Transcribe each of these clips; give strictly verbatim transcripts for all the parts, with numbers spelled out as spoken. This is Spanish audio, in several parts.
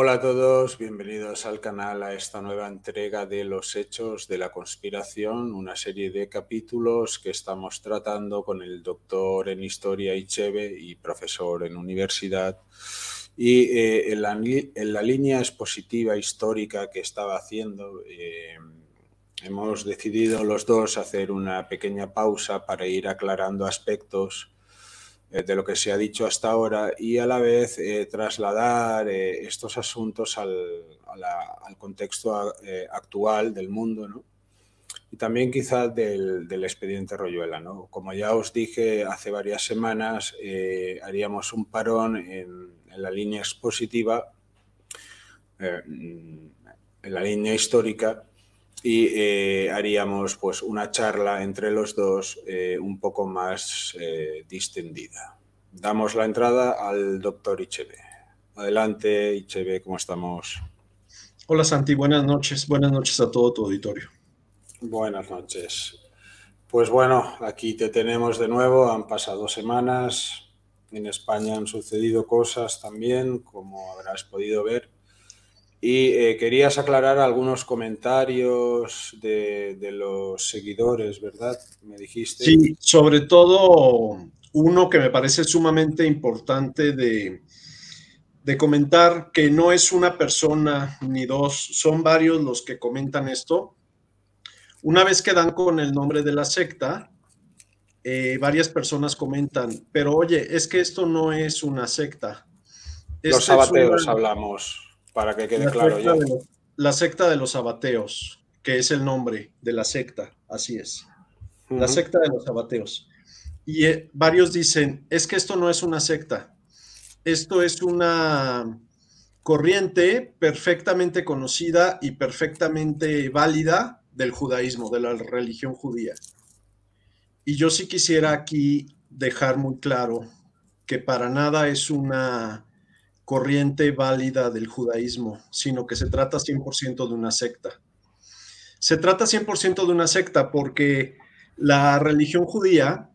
Hola a todos, bienvenidos al canal a esta nueva entrega de Los Hechos de la Conspiración, una serie de capítulos que estamos tratando con el doctor en Historia Ichebe y profesor en universidad. Y eh, en, la, en la línea expositiva histórica que estaba haciendo, eh, hemos decidido los dos hacer una pequeña pausa para ir aclarando aspectos de lo que se ha dicho hasta ahora y a la vez eh, trasladar eh, estos asuntos al, a la, al contexto a, eh, actual del mundo, ¿no? Y también quizás del, del expediente Royuela, ¿no? Como ya os dije hace varias semanas, eh, haríamos un parón en, en la línea expositiva, eh, en la línea histórica, y eh, haríamos pues una charla entre los dos eh, un poco más eh, distendida. Damos la entrada al doctor Ichebe. Adelante, Ichebe, ¿cómo estamos? Hola, Santi, buenas noches. Buenas noches a todo tu auditorio. Buenas noches. Pues bueno, aquí te tenemos de nuevo. Han pasado semanas. En España han sucedido cosas también, como habrás podido ver. Y eh, querías aclarar algunos comentarios de, de los seguidores, ¿verdad? Me dijiste. Sí, sobre todo uno que me parece sumamente importante de, de comentar, que no es una persona ni dos, son varios los que comentan esto. Una vez que dan con el nombre de la secta, eh, varias personas comentan, pero oye, es que esto no es una secta. Los sabateos una... hablamos. Para que quede claro ya. La secta de los abateos, que es el nombre de la secta, así es. Uh-huh. La secta de los abateos. Y eh, varios dicen, es que esto no es una secta, esto es una corriente perfectamente conocida y perfectamente válida del judaísmo, de la religión judía. Y yo sí quisiera aquí dejar muy claro que para nada es una corriente válida del judaísmo, sino que se trata cien por ciento de una secta. Se trata cien por ciento de una secta porque la religión judía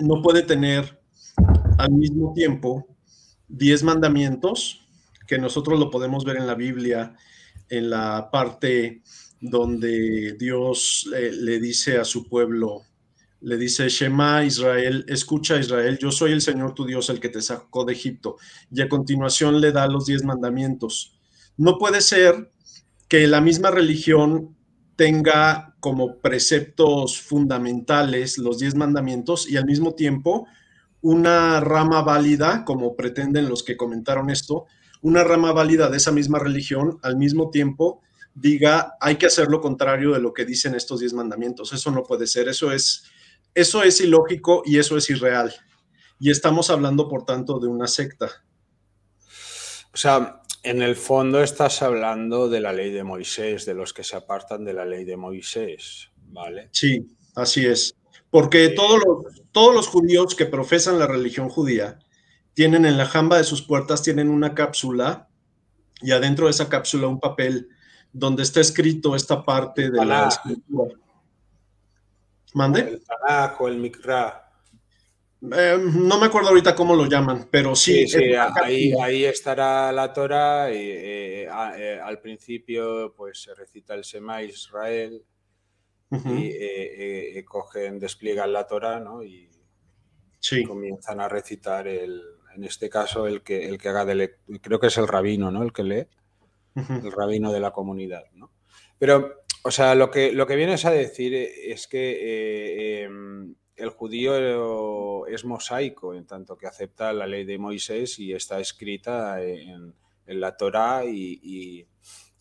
no puede tener al mismo tiempo diez mandamientos, que nosotros lo podemos ver en la Biblia, en la parte donde Dios le, le dice a su pueblo, le dice, Shema Israel, escucha Israel, yo soy el Señor tu Dios, el que te sacó de Egipto. Y a continuación le da los diez mandamientos. No puede ser que la misma religión tenga como preceptos fundamentales los diez mandamientos y al mismo tiempo una rama válida, como pretenden los que comentaron esto, una rama válida de esa misma religión al mismo tiempo diga, hay que hacer lo contrario de lo que dicen estos diez mandamientos. Eso no puede ser, eso es... Eso es ilógico y eso es irreal. Y estamos hablando, por tanto, de una secta. O sea, en el fondo estás hablando de la ley de Moisés, de los que se apartan de la ley de Moisés, ¿vale? Sí, así es. Porque eh... todos, los, todos los judíos que profesan la religión judía tienen en la jamba de sus puertas, tienen una cápsula y adentro de esa cápsula un papel donde está escrito esta parte de la escritura. ¿Mande? El Tanaj o el Mikra. Eh, no me acuerdo ahorita cómo lo llaman, pero sí. sí, sí ahí, ahí estará la Torah. Y, eh, a, eh, al principio pues se recita el Shema Israel. Uh-huh. Y eh, eh, cogen, despliegan la Torah, ¿no? Y sí, comienzan a recitar, el, en este caso, el que, el que haga de lectura. Creo que es el rabino, ¿no? El que lee. Uh-huh. El rabino de la comunidad, ¿no? Pero... O sea, lo que, lo que vienes a decir es que eh, eh, el judío es mosaico, en tanto que acepta la ley de Moisés y está escrita en, en la Torá y, y,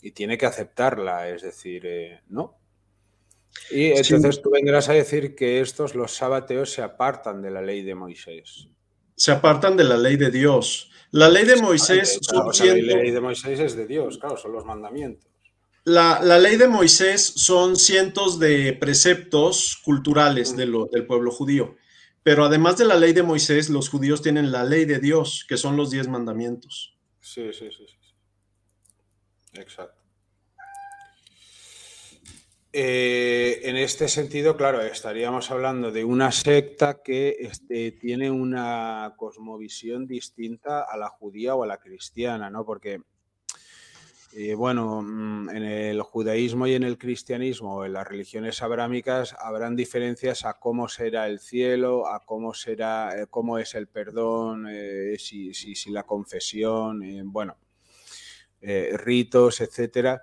y tiene que aceptarla, es decir, eh, ¿no? Y entonces sí, tú vendrás a decir que estos, los sabateos, se apartan de la ley de Moisés. Se apartan de la ley de Dios. La ley de Moisés... Claro, o sea, la ley de Moisés es de Dios, claro, son los mandamientos. La, la ley de Moisés son cientos de preceptos culturales de lo, del pueblo judío, pero además de la ley de Moisés, los judíos tienen la ley de Dios, que son los diez mandamientos. Sí, sí, sí, sí. Exacto. Eh, en este sentido, claro, estaríamos hablando de una secta que este, tiene una cosmovisión distinta a la judía o a la cristiana, ¿no? Porque Y bueno, en el judaísmo y en el cristianismo, en las religiones abrámicas, habrán diferencias a cómo será el cielo, a cómo será, cómo es el perdón, eh, si, si, si la confesión, eh, bueno, eh, ritos, etcétera.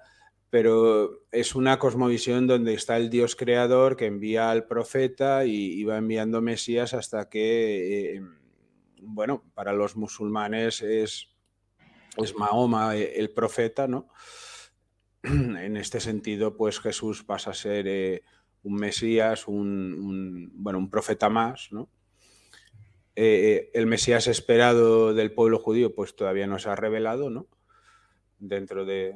Pero es una cosmovisión donde está el Dios creador que envía al profeta y, y va enviando Mesías hasta que, eh, bueno, para los musulmanes es... es Mahoma el profeta, ¿no? En este sentido, pues Jesús pasa a ser eh, un Mesías, un, un, bueno, un profeta más, ¿no? Eh, el Mesías esperado del pueblo judío, pues todavía no se ha revelado, ¿no? Dentro de,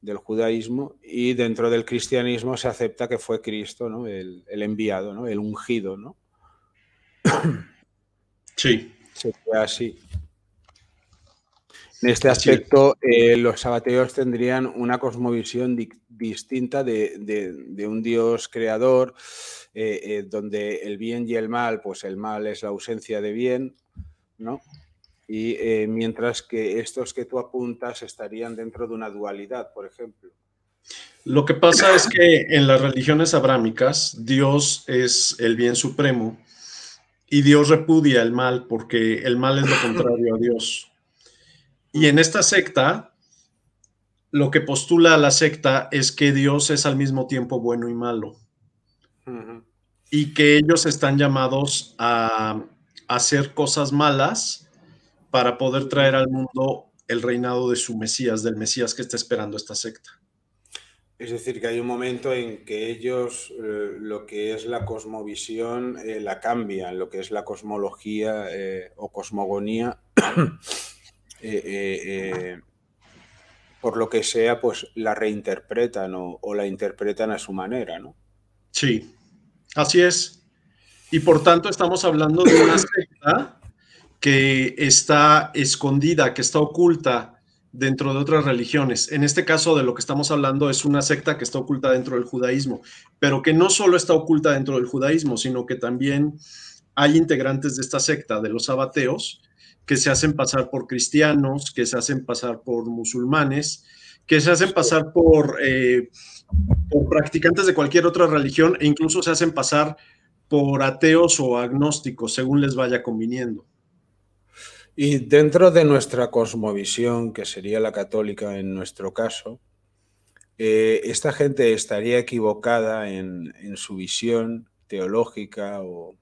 del judaísmo, y dentro del cristianismo se acepta que fue Cristo, ¿no? El, el enviado, ¿no? El ungido, ¿no? Sí. Se queda así. En este aspecto, eh, los sabateos tendrían una cosmovisión di distinta de, de, de un Dios creador, eh, eh, donde el bien y el mal, pues el mal es la ausencia de bien, ¿no? Y eh, mientras que estos que tú apuntas estarían dentro de una dualidad, por ejemplo. Lo que pasa es que en las religiones abrámicas, Dios es el bien supremo y Dios repudia el mal porque el mal es lo contrario a Dios. Y en esta secta, lo que postula la secta es que Dios es al mismo tiempo bueno y malo. Uh-huh. Y que ellos están llamados a hacer cosas malas para poder traer al mundo el reinado de su Mesías, del Mesías que está esperando esta secta. Es decir, que hay un momento en que ellos eh, lo que es la cosmovisión eh, la cambian, lo que es la cosmología eh, o cosmogonía. Eh, eh, eh, por lo que sea, pues la reinterpretan o, o la interpretan a su manera, ¿no? Sí, así es. Y por tanto estamos hablando de una secta que está escondida, que está oculta dentro de otras religiones. En este caso, de lo que estamos hablando es una secta que está oculta dentro del judaísmo, pero que no solo está oculta dentro del judaísmo, sino que también hay integrantes de esta secta, de los sabateos, que se hacen pasar por cristianos, que se hacen pasar por musulmanes, que se hacen pasar por, eh, por practicantes de cualquier otra religión e incluso se hacen pasar por ateos o agnósticos, según les vaya conviniendo. Y dentro de nuestra cosmovisión, que sería la católica en nuestro caso, eh, esta gente estaría equivocada en, en su visión teológica o,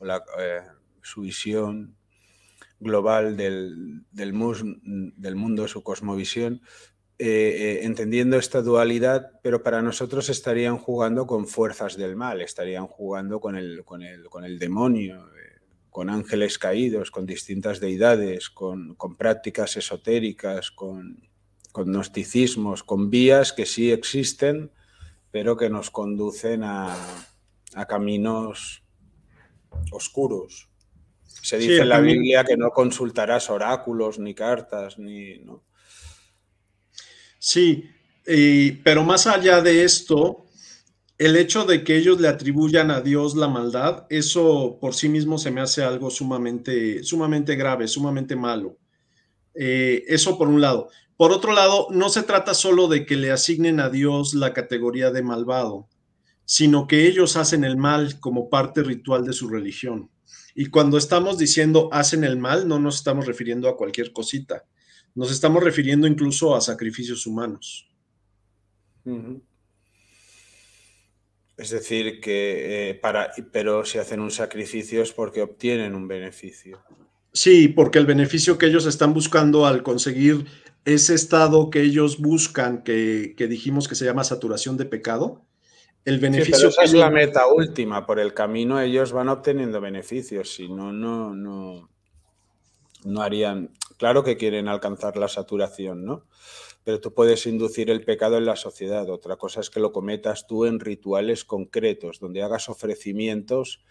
o la, eh, su visión global del, del, mus, del mundo, su cosmovisión, eh, eh, entendiendo esta dualidad, pero para nosotros estarían jugando con fuerzas del mal, estarían jugando con el, con el, con el demonio, eh, con ángeles caídos, con distintas deidades, con, con prácticas esotéricas, con, con gnosticismos, con vías que sí existen, pero que nos conducen a, a caminos oscuros. Se dice sí, en la Biblia que no consultarás oráculos, ni cartas, ni... ¿no? Sí, eh, pero más allá de esto, el hecho de que ellos le atribuyan a Dios la maldad, eso por sí mismo se me hace algo sumamente, sumamente grave, sumamente malo. Eh, eso por un lado. Por otro lado, no se trata solo de que le asignen a Dios la categoría de malvado, sino que ellos hacen el mal como parte ritual de su religión. Y cuando estamos diciendo hacen el mal, no nos estamos refiriendo a cualquier cosita. Nos estamos refiriendo incluso a sacrificios humanos. Uh-huh. Es decir, que eh, para, pero si hacen un sacrificio es porque obtienen un beneficio. Sí, porque el beneficio que ellos están buscando al conseguir ese estado que ellos buscan, que, que dijimos que se llama saturación de pecado, el beneficio sí, pero esa es la meta última. Por el camino ellos van obteniendo beneficios, si no, no, no, no harían... Claro que quieren alcanzar la saturación, ¿no? Pero tú puedes inducir el pecado en la sociedad. Otra cosa es que lo cometas tú en rituales concretos, donde hagas ofrecimientos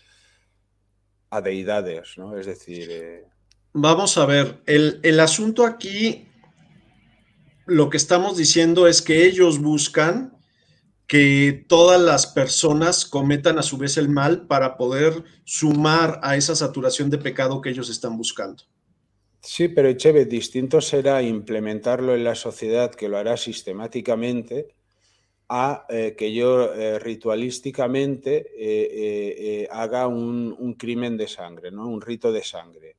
a deidades, ¿no? Es decir... Eh... Vamos a ver, el, el asunto aquí, lo que estamos diciendo es que ellos buscan que todas las personas cometan a su vez el mal para poder sumar a esa saturación de pecado que ellos están buscando. Sí, pero Ichebe, distinto será implementarlo en la sociedad, que lo hará sistemáticamente, a eh, que yo eh, ritualísticamente eh, eh, eh, haga un, un crimen de sangre, ¿no? Un rito de sangre,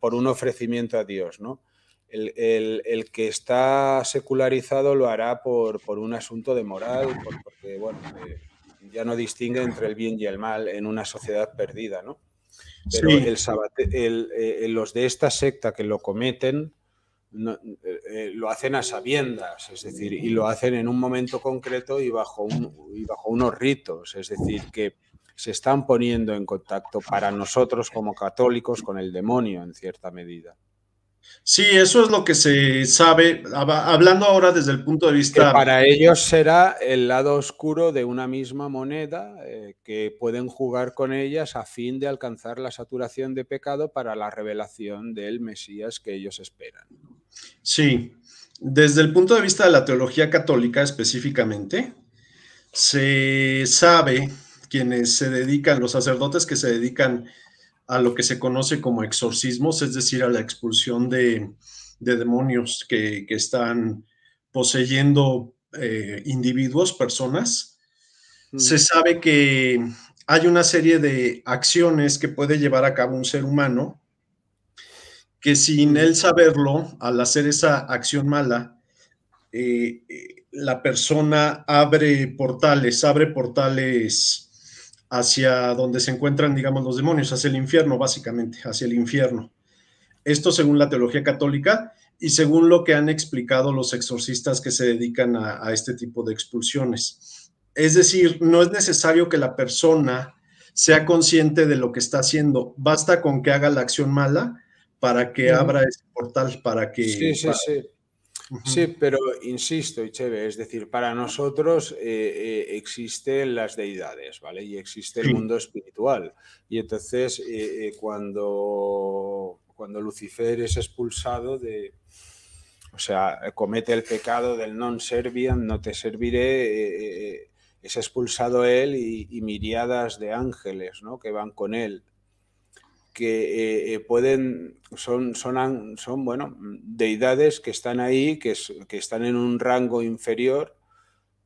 por un ofrecimiento a Dios, ¿no? El, el, el que está secularizado lo hará por, por un asunto de moral, por, porque bueno, eh, ya no distingue entre el bien y el mal en una sociedad perdida, ¿no? Pero sí. el sabate, el, eh, los de esta secta que lo cometen no, eh, lo hacen a sabiendas, es decir, y lo hacen en un momento concreto y bajo, un, y bajo unos ritos, es decir, que se están poniendo en contacto para nosotros como católicos con el demonio en cierta medida. Sí, eso es lo que se sabe, hablando ahora desde el punto de vista... Que para ellos será el lado oscuro de una misma moneda, eh, que pueden jugar con ellas a fin de alcanzar la saturación de pecado para la revelación del Mesías que ellos esperan. Sí, desde el punto de vista de la teología católica específicamente, se sabe, quienes se dedican, los sacerdotes que se dedican a lo que se conoce como exorcismos, es decir, a la expulsión de, de demonios que, que están poseyendo eh, individuos, personas. Mm. Se sabe que hay una serie de acciones que puede llevar a cabo un ser humano que, sin él saberlo, al hacer esa acción mala, eh, eh, la persona abre portales, abre portales... hacia donde se encuentran, digamos, los demonios, hacia el infierno, básicamente, hacia el infierno. Esto según la teología católica y según lo que han explicado los exorcistas que se dedican a, a este tipo de expulsiones. Es decir, no es necesario que la persona sea consciente de lo que está haciendo, basta con que haga la acción mala para que abra ese portal, para que... Sí, sí, para... sí. Sí, pero insisto, Ichebe, es decir, para nosotros eh, eh, existen las deidades, ¿vale? Y existe el mundo espiritual. Y entonces, eh, eh, cuando, cuando Lucifer es expulsado de... O sea, comete el pecado del non serviam, no te serviré, eh, eh, es expulsado él y, y miriadas de ángeles, ¿no? Que van con él. Que eh, pueden, son, son, son, bueno, deidades que están ahí, que, es, que están en un rango inferior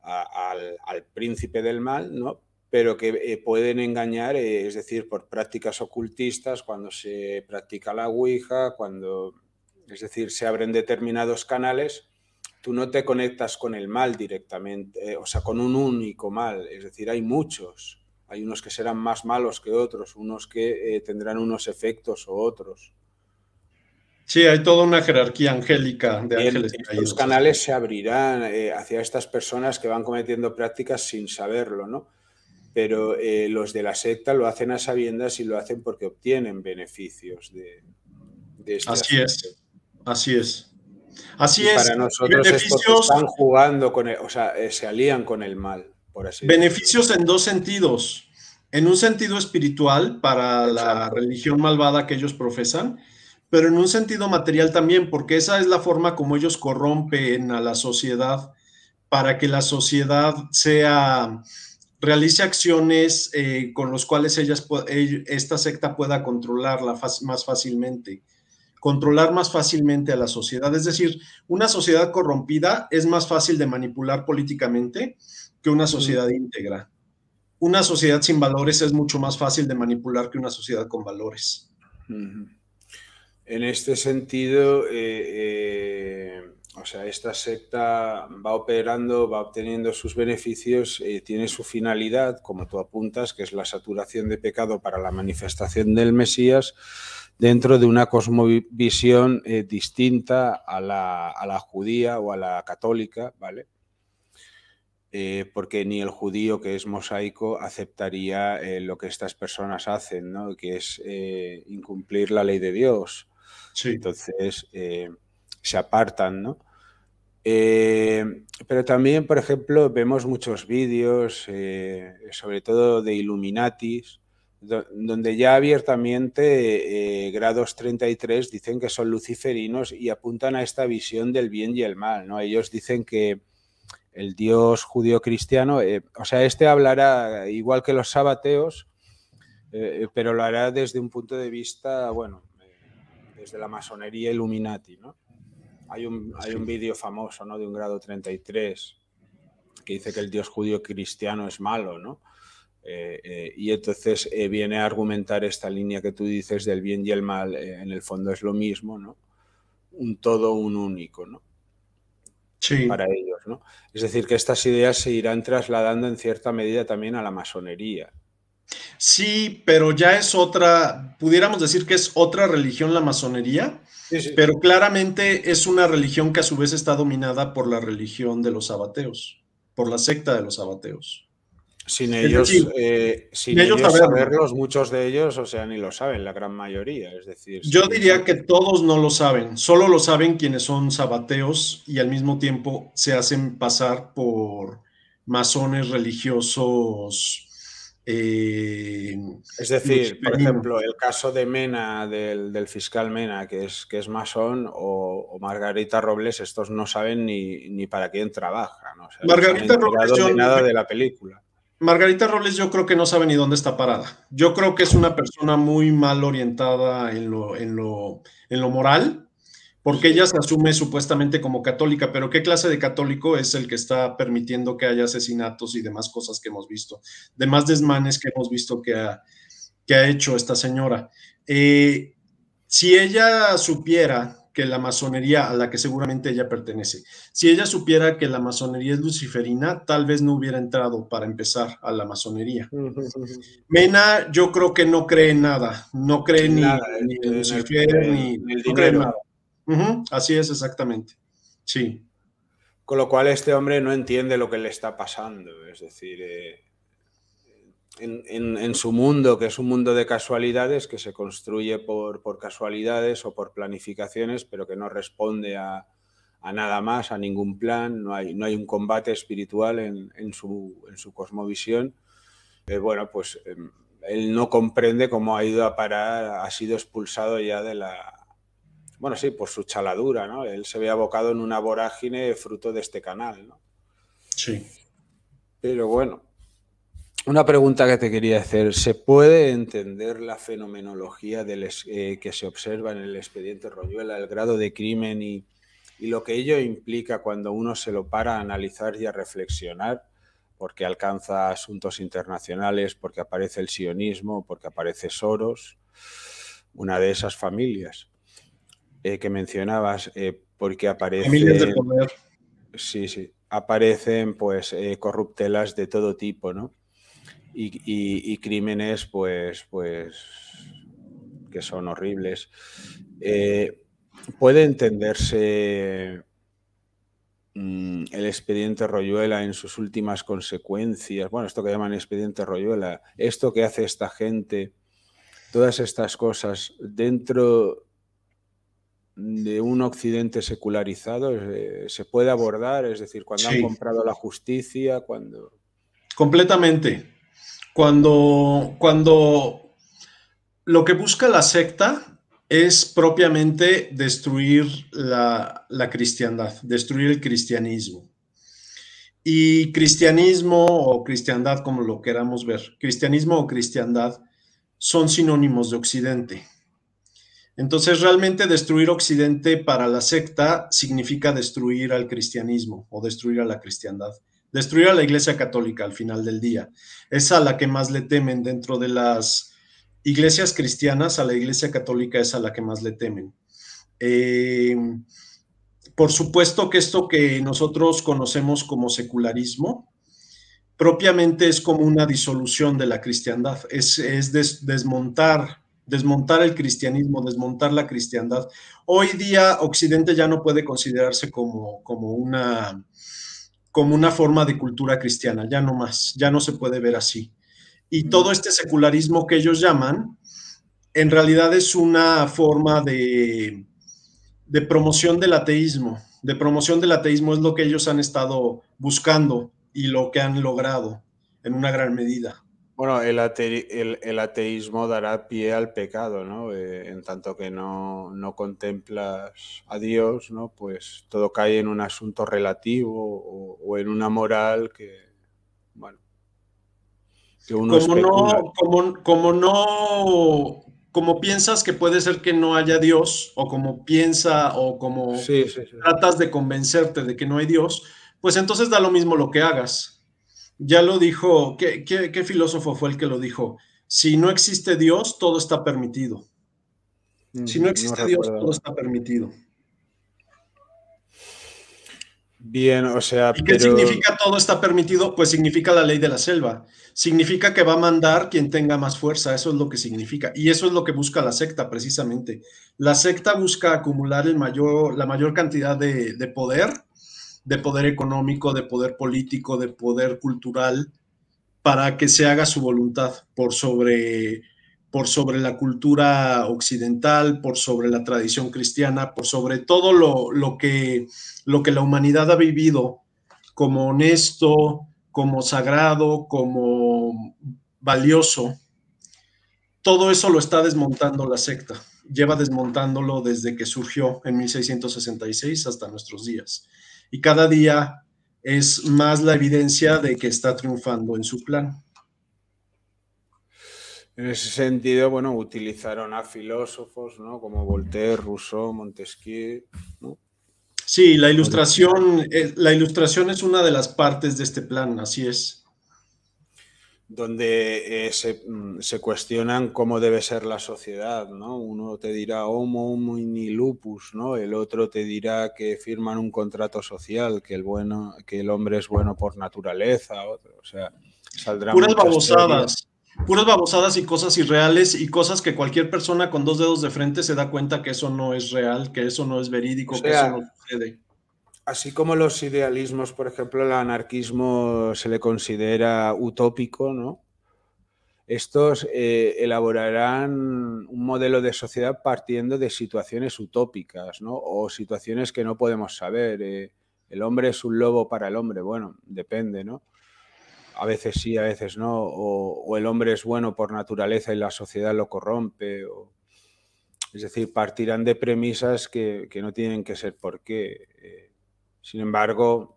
a, al, al príncipe del mal, ¿no? Pero que eh, pueden engañar, eh, es decir, por prácticas ocultistas, cuando se practica la ouija, cuando, es decir, se abren determinados canales, tú no te conectas con el mal directamente, eh, o sea, con un único mal, es decir, hay muchos. Hay unos que serán más malos que otros, unos que eh, tendrán unos efectos o otros. Sí, hay toda una jerarquía angélica de y ángeles. Los canales se abrirán eh, hacia estas personas que van cometiendo prácticas sin saberlo, ¿no? Pero eh, los de la secta lo hacen a sabiendas y lo hacen porque obtienen beneficios de, de este Así aspecto. es, así es. Así y es. Para nosotros beneficios... es porque están jugando con el, o sea, eh, se alían con el mal. Beneficios en dos sentidos, en un sentido espiritual para la religión malvada que ellos profesan, pero en un sentido material también, porque esa es la forma como ellos corrompen a la sociedad para que la sociedad sea, realice acciones eh, con los cuales ellas, esta secta pueda controlarla más fácilmente, controlar más fácilmente a la sociedad. Es decir, una sociedad corrompida es más fácil de manipular políticamente que una sociedad íntegra. Una sociedad sin valores es mucho más fácil de manipular que una sociedad con valores. En este sentido, eh, eh, o sea, esta secta va operando, va obteniendo sus beneficios, eh, tiene su finalidad, como tú apuntas, que es la saturación de pecado para la manifestación del Mesías, dentro de una cosmovisión eh, distinta a la, a la judía o a la católica, ¿vale? Eh, porque ni el judío, que es mosaico, aceptaría eh, lo que estas personas hacen, ¿no? Que es eh, incumplir la ley de Dios. Sí. Entonces eh, se apartan, ¿no? Eh, pero también, por ejemplo, vemos muchos vídeos, eh, sobre todo de Illuminatis, do donde ya abiertamente eh, grados treinta y tres dicen que son luciferinos y apuntan a esta visión del bien y el mal, ¿no? Ellos dicen que el dios judío-cristiano, eh, o sea, este hablará igual que los sabateos, eh, pero lo hará desde un punto de vista, bueno, eh, pues de la masonería Illuminati, ¿no? Hay un, hay un vídeo famoso, ¿no?, de un grado treinta y tres que dice que el Dios judío cristiano es malo, ¿no? Eh, eh, y entonces eh, viene a argumentar esta línea que tú dices del bien y el mal, eh, en el fondo es lo mismo, ¿no? Un todo, un único, ¿no? Sí. Para ellos, ¿no? Es decir, que estas ideas se irán trasladando en cierta medida también a la masonería. Sí, pero ya es otra, pudiéramos decir que es otra religión la masonería, sí, sí. Pero claramente es una religión que a su vez está dominada por la religión de los sabateos, por la secta de los sabateos. Sin ellos, decir, eh, sin ellos, ellos saberlos, muchos de ellos, o sea, ni lo saben, la gran mayoría, es decir... Yo diría que todos no lo saben, solo lo saben quienes son sabateos y al mismo tiempo se hacen pasar por masones religiosos... Eh, es decir, por ejemplo, el caso de Mena, del, del fiscal Mena, que es, que es masón, o, o Margarita Robles, estos no saben ni, ni para quién trabajan. O sea, Margarita no Robles, yo, de nada de la película. Margarita Robles yo creo que no sabe ni dónde está parada. Yo creo que es una persona muy mal orientada en lo, en lo, en lo moral, porque ella se asume supuestamente como católica, pero ¿qué clase de católico es el que está permitiendo que haya asesinatos y demás cosas que hemos visto? Demás desmanes que hemos visto que ha, que ha hecho esta señora. Eh, si ella supiera que la masonería, a la que seguramente ella pertenece, si ella supiera que la masonería es luciferina, tal vez no hubiera entrado para empezar a la masonería. Mena, yo creo que no cree en nada, no cree ni, nada, ni en Lucifer, ni en el dinero. Uh-huh, así es, exactamente. Sí. Con lo cual este hombre no entiende lo que le está pasando, es decir, eh, en, en, en su mundo, que es un mundo de casualidades, que se construye por, por casualidades o por planificaciones, pero que no responde a, a nada más, a ningún plan, no hay, no hay un combate espiritual en, en, su, en su cosmovisión, eh, bueno, pues eh, él no comprende cómo ha ido a parar, ha sido expulsado ya de la... Bueno, sí, por su chaladura, ¿no? Él se ve abocado en una vorágine fruto de este canal, ¿no? Sí. Pero bueno, una pregunta que te quería hacer. ¿Se puede entender la fenomenología del, eh, que se observa en el expediente Royuela, el grado de crimen y, y lo que ello implica cuando uno se lo para a analizar y a reflexionar? Porque alcanza asuntos internacionales, porque aparece el sionismo, porque aparece Soros, una de esas familias. Eh, que mencionabas, eh, porque aparecen, de poder. Sí, sí, aparecen pues eh, corruptelas de todo tipo, ¿no? Y, y, y crímenes pues, pues que son horribles. Eh, ¿Puede entenderse mm, el expediente Royuela en sus últimas consecuencias? Bueno, esto que llaman expediente Royuela, esto que hace esta gente, todas estas cosas dentro... de un occidente secularizado, se puede abordar, es decir, cuando sí. Han comprado la justicia, cuando... Completamente. Cuando, cuando lo que busca la secta es propiamente destruir la, la cristiandad, destruir el cristianismo. Y cristianismo o cristiandad, como lo queramos ver, cristianismo o cristiandad son sinónimos de occidente. Entonces, realmente destruir Occidente para la secta significa destruir al cristianismo o destruir a la cristiandad, destruir a la Iglesia Católica al final del día. Es a la que más le temen dentro de las iglesias cristianas, a la Iglesia Católica es a la que más le temen. Eh, por supuesto que esto que nosotros conocemos como secularismo, propiamente es como una disolución de la cristiandad, es, es des, desmontar desmontar el cristianismo, desmontar la cristiandad. Hoy día Occidente ya no puede considerarse como, como, una, como una forma de cultura cristiana, ya no más, ya no se puede ver así. Y todo este secularismo que ellos llaman, en realidad es una forma de, de promoción del ateísmo, de promoción del ateísmo es lo que ellos han estado buscando y lo que han logrado en una gran medida. Bueno, el, ate el, el ateísmo dará pie al pecado, ¿no? Eh, en tanto que no, no contemplas a Dios, ¿no? Pues todo cae en un asunto relativo o, o en una moral que, bueno, que uno especula. Como no, como, como no como piensas que puede ser que no haya Dios, o como piensa, o como sí, sí, sí. tratas de convencerte de que no hay Dios, pues entonces da lo mismo lo que hagas. Ya lo dijo, ¿qué, qué, qué filósofo fue el que lo dijo? Si no existe Dios, todo está permitido. Si no existe no Dios, todo está permitido. Bien, o sea... ¿Y pero... qué significa todo está permitido? Pues significa la ley de la selva. Significa que va a mandar quien tenga más fuerza, eso es lo que significa. Y eso es lo que busca la secta, precisamente. La secta busca acumular el mayor, la mayor cantidad de, de poder, de poder económico, de poder político, de poder cultural, para que se haga su voluntad por sobre, por sobre la cultura occidental, por sobre la tradición cristiana, por sobre todo lo, lo que... lo que la humanidad ha vivido como honesto, como sagrado, como valioso, todo eso lo está desmontando la secta. Lleva desmontándolo desde que surgió en mil seiscientos sesenta y seis hasta nuestros días. Y cada día es más la evidencia de que está triunfando en su plan. En ese sentido, bueno, utilizaron a filósofos, ¿no?, como Voltaire, Rousseau, Montesquieu, ¿no? Sí, la ilustración, la ilustración es una de las partes de este plan, así es. Donde eh, se, se cuestionan cómo debe ser la sociedad, ¿no? Uno te dirá homo, homo in lupus, ¿no? El otro te dirá que firman un contrato social, que el, bueno, que el hombre es bueno por naturaleza, otro, o sea, saldrán puras babosadas, puras babosadas y cosas irreales y cosas que cualquier persona con dos dedos de frente se da cuenta que eso no es real, que eso no es verídico, o sea, que eso no... Así como los idealismos, por ejemplo, el anarquismo se le considera utópico, ¿no? Estos eh, elaborarán un modelo de sociedad partiendo de situaciones utópicas, ¿no? O situaciones que no podemos saber. Eh, el hombre es un lobo para el hombre, bueno, depende, ¿no? A veces sí, a veces no. O, o el hombre es bueno por naturaleza y la sociedad lo corrompe, o... Es decir, partirán de premisas que, que no tienen que ser por qué. Sin embargo,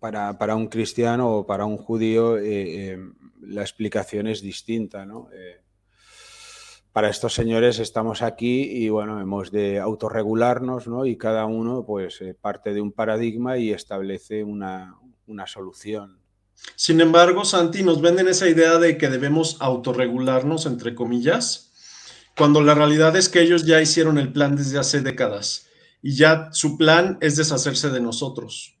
para, para un cristiano o para un judío eh, eh, la explicación es distinta, ¿no? Eh, para estos señores estamos aquí y bueno, hemos de autorregularnos, ¿no? Y cada uno pues eh, parte de un paradigma y establece una, una solución. Sin embargo, Santi, nos venden esa idea de que debemos autorregularnos, entre comillas, cuando la realidad es que ellos ya hicieron el plan desde hace décadas y ya su plan es deshacerse de nosotros.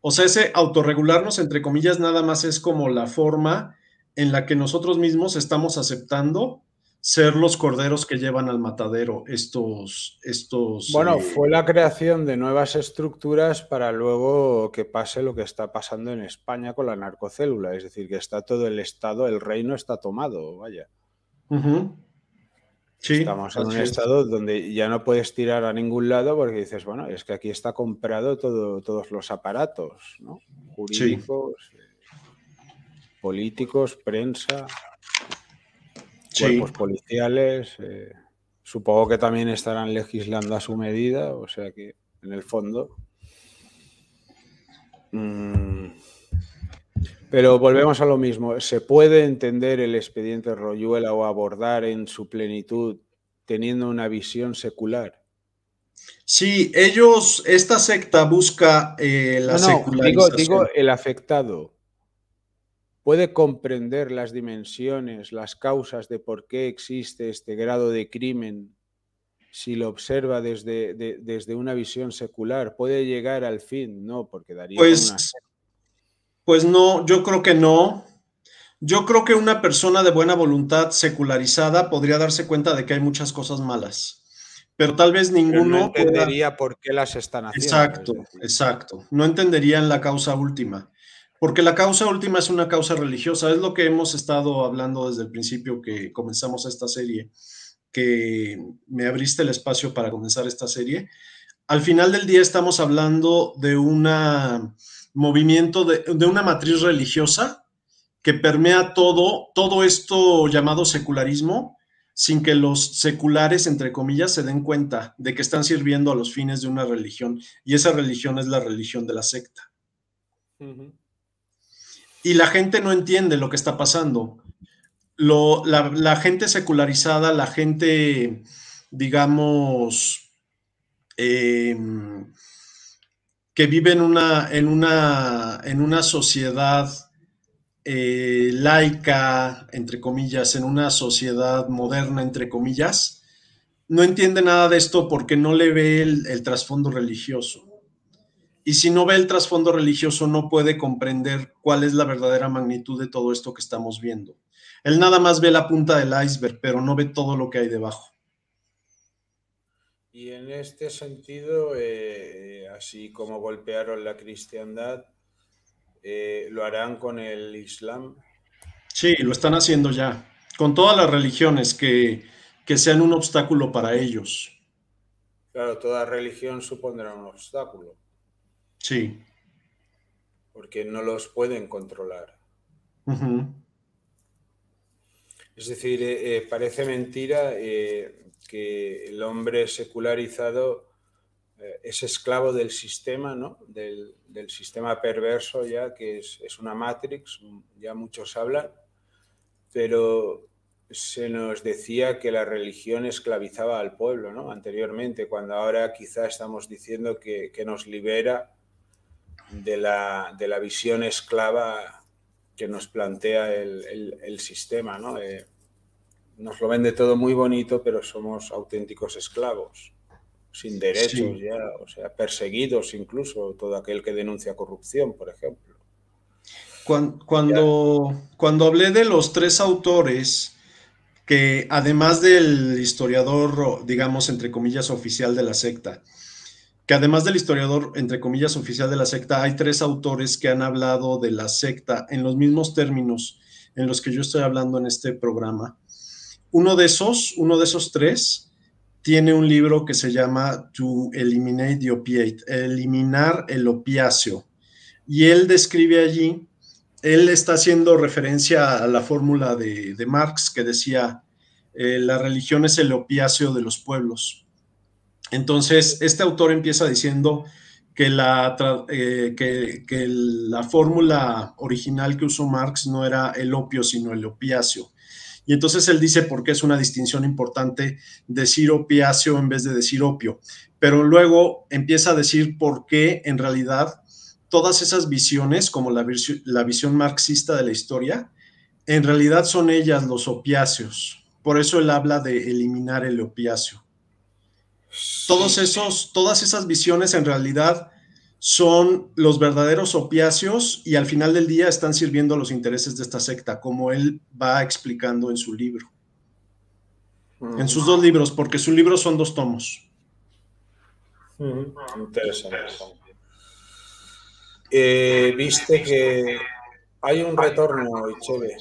O sea, ese autorregularnos, entre comillas, nada más es como la forma en la que nosotros mismos estamos aceptando ser los corderos que llevan al matadero estos... estos bueno, eh... fue la creación de nuevas estructuras para luego que pase lo que está pasando en España con la narcocélula, es decir, que está todo el Estado, el reino está tomado, vaya. Uh-huh. Sí, estamos en un estado donde ya no puedes tirar a ningún lado porque dices, bueno, es que aquí está comprado todo, todos los aparatos, ¿no? Jurídicos, sí. Políticos, prensa, sí. Cuerpos policiales, eh, supongo que también estarán legislando a su medida, o sea que en el fondo... Mmm, pero volvemos a lo mismo. ¿Se puede entender el expediente Royuela o abordar en su plenitud teniendo una visión secular? Sí, ellos, esta secta busca eh, la no, no, secularización. Digo, digo, el afectado puede comprender las dimensiones, las causas de por qué existe este grado de crimen. Si lo observa desde, de, desde una visión secular, ¿puede llegar al fin? No, porque daría pues, una... Pues no, yo creo que no. Yo creo que una persona de buena voluntad secularizada podría darse cuenta de que hay muchas cosas malas, pero tal vez ninguno... No entendería pueda... por qué las están haciendo. Exacto, exacto. No entenderían la causa última, porque la causa última es una causa religiosa. Es lo que hemos estado hablando desde el principio que comenzamos esta serie, que me abriste el espacio para comenzar esta serie. Al final del día estamos hablando de una... movimiento de, de una matriz religiosa que permea todo, todo esto llamado secularismo, sin que los seculares, entre comillas, se den cuenta de que están sirviendo a los fines de una religión, y esa religión es la religión de la secta. Uh-huh. Y la gente no entiende lo que está pasando. lo, la, la gente secularizada, la gente, digamos, eh, que vive en una, en una, en una sociedad eh, laica, entre comillas, en una sociedad moderna, entre comillas, no entiende nada de esto porque no le ve el, el trasfondo religioso. Y si no ve el trasfondo religioso, no puede comprender cuál es la verdadera magnitud de todo esto que estamos viendo. Él nada más ve la punta del iceberg, pero no ve todo lo que hay debajo. Y en este sentido, eh, así como golpearon la cristiandad, eh, ¿lo harán con el islam? Sí, lo están haciendo ya, con todas las religiones que, que sean un obstáculo para ellos. Claro, toda religión supondrá un obstáculo. Sí. Porque no los pueden controlar. Uh-huh. Es decir, eh, eh, parece mentira eh, que el hombre secularizado eh, es esclavo del sistema, ¿no? Del, del sistema perverso ya, que es, es una matrix, ya muchos hablan, pero se nos decía que la religión esclavizaba al pueblo, ¿no? Anteriormente, cuando ahora quizá estamos diciendo que, que nos libera de la, de la visión esclava que nos plantea el, el, el sistema, ¿no? Eh, nos lo vende todo muy bonito, pero somos auténticos esclavos, sin derechos sí. ya, o sea, perseguidos incluso, todo aquel que denuncia corrupción, por ejemplo. Cuando, cuando, cuando hablé de los tres autores, que además del historiador, digamos, entre comillas, oficial de la secta, que además del historiador, entre comillas, oficial de la secta, hay tres autores que han hablado de la secta en los mismos términos en los que yo estoy hablando en este programa. Uno de esos, uno de esos tres, tiene un libro que se llama To Eliminate the Opiate, Eliminar el Opiáceo, y él describe allí, él está haciendo referencia a la fórmula de, de Marx que decía, eh, la religión es el opiáceo de los pueblos. Entonces, este autor empieza diciendo que la, eh, que, que la fórmula original que usó Marx no era el opio, sino el opiáceo. Y entonces él dice porque es una distinción importante decir opiáceo en vez de decir opio. Pero luego empieza a decir por qué en realidad todas esas visiones, como la, vis- la visión marxista de la historia, en realidad son ellas los opiáceos. Por eso él habla de eliminar el opiáceo. Todos esos, todas esas visiones en realidad son los verdaderos opiáceos y al final del día están sirviendo a los intereses de esta secta, como él va explicando en su libro. Mm. En sus dos libros, porque sus libros son dos tomos. Mm. Interesante. Eh, Viste que hay un retorno, Ichebe.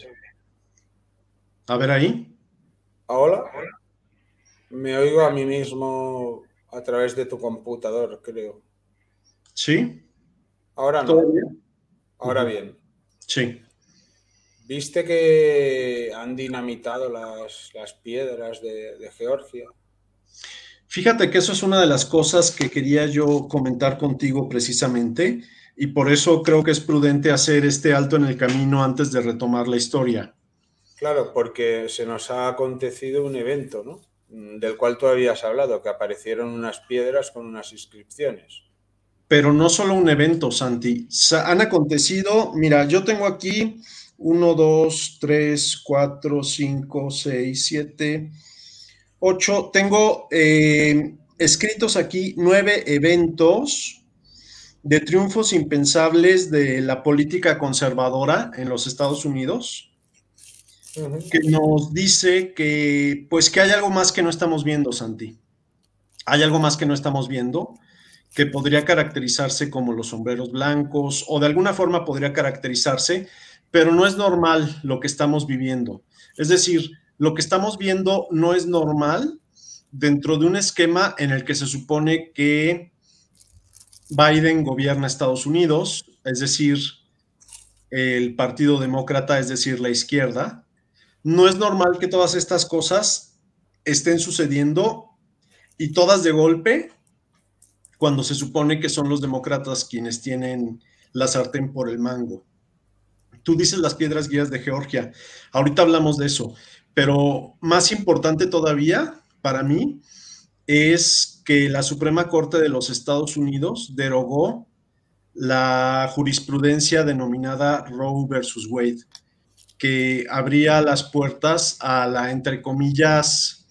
A ver ahí. ¿Ahora? Me oigo a mí mismo a través de tu computador, creo. ¿Sí? Ahora no. ¿Todo bien? Ahora bien. Sí. ¿Viste que han dinamitado las, las piedras de, de Georgia? Fíjate que eso es una de las cosas que quería yo comentar contigo precisamente, y por eso creo que es prudente hacer este alto en el camino antes de retomar la historia. Claro, porque se nos ha acontecido un evento, ¿no? Del cual tú habías hablado, que aparecieron unas piedras con unas inscripciones. Pero no solo un evento, Santi. Han acontecido, mira, yo tengo aquí uno, dos, tres, cuatro, cinco, seis, siete, ocho. Tengo eh, escritos aquí nueve eventos de triunfos impensables de la política conservadora en los Estados Unidos, que nos dice que, pues, que hay algo más que no estamos viendo, Santi. Hay algo más que no estamos viendo que podría caracterizarse como los sombreros blancos o de alguna forma podría caracterizarse, pero no es normal lo que estamos viviendo. Es decir, lo que estamos viendo no es normal dentro de un esquema en el que se supone que Biden gobierna Estados Unidos, es decir, el Partido Demócrata, es decir, la izquierda. No es normal que todas estas cosas estén sucediendo y todas de golpe cuando se supone que son los demócratas quienes tienen la sartén por el mango. Tú dices las piedras guías de Georgia, ahorita hablamos de eso, pero más importante todavía para mí es que la Suprema Corte de los Estados Unidos derogó la jurisprudencia denominada Roe versus Wade, que abría las puertas a la, entre comillas,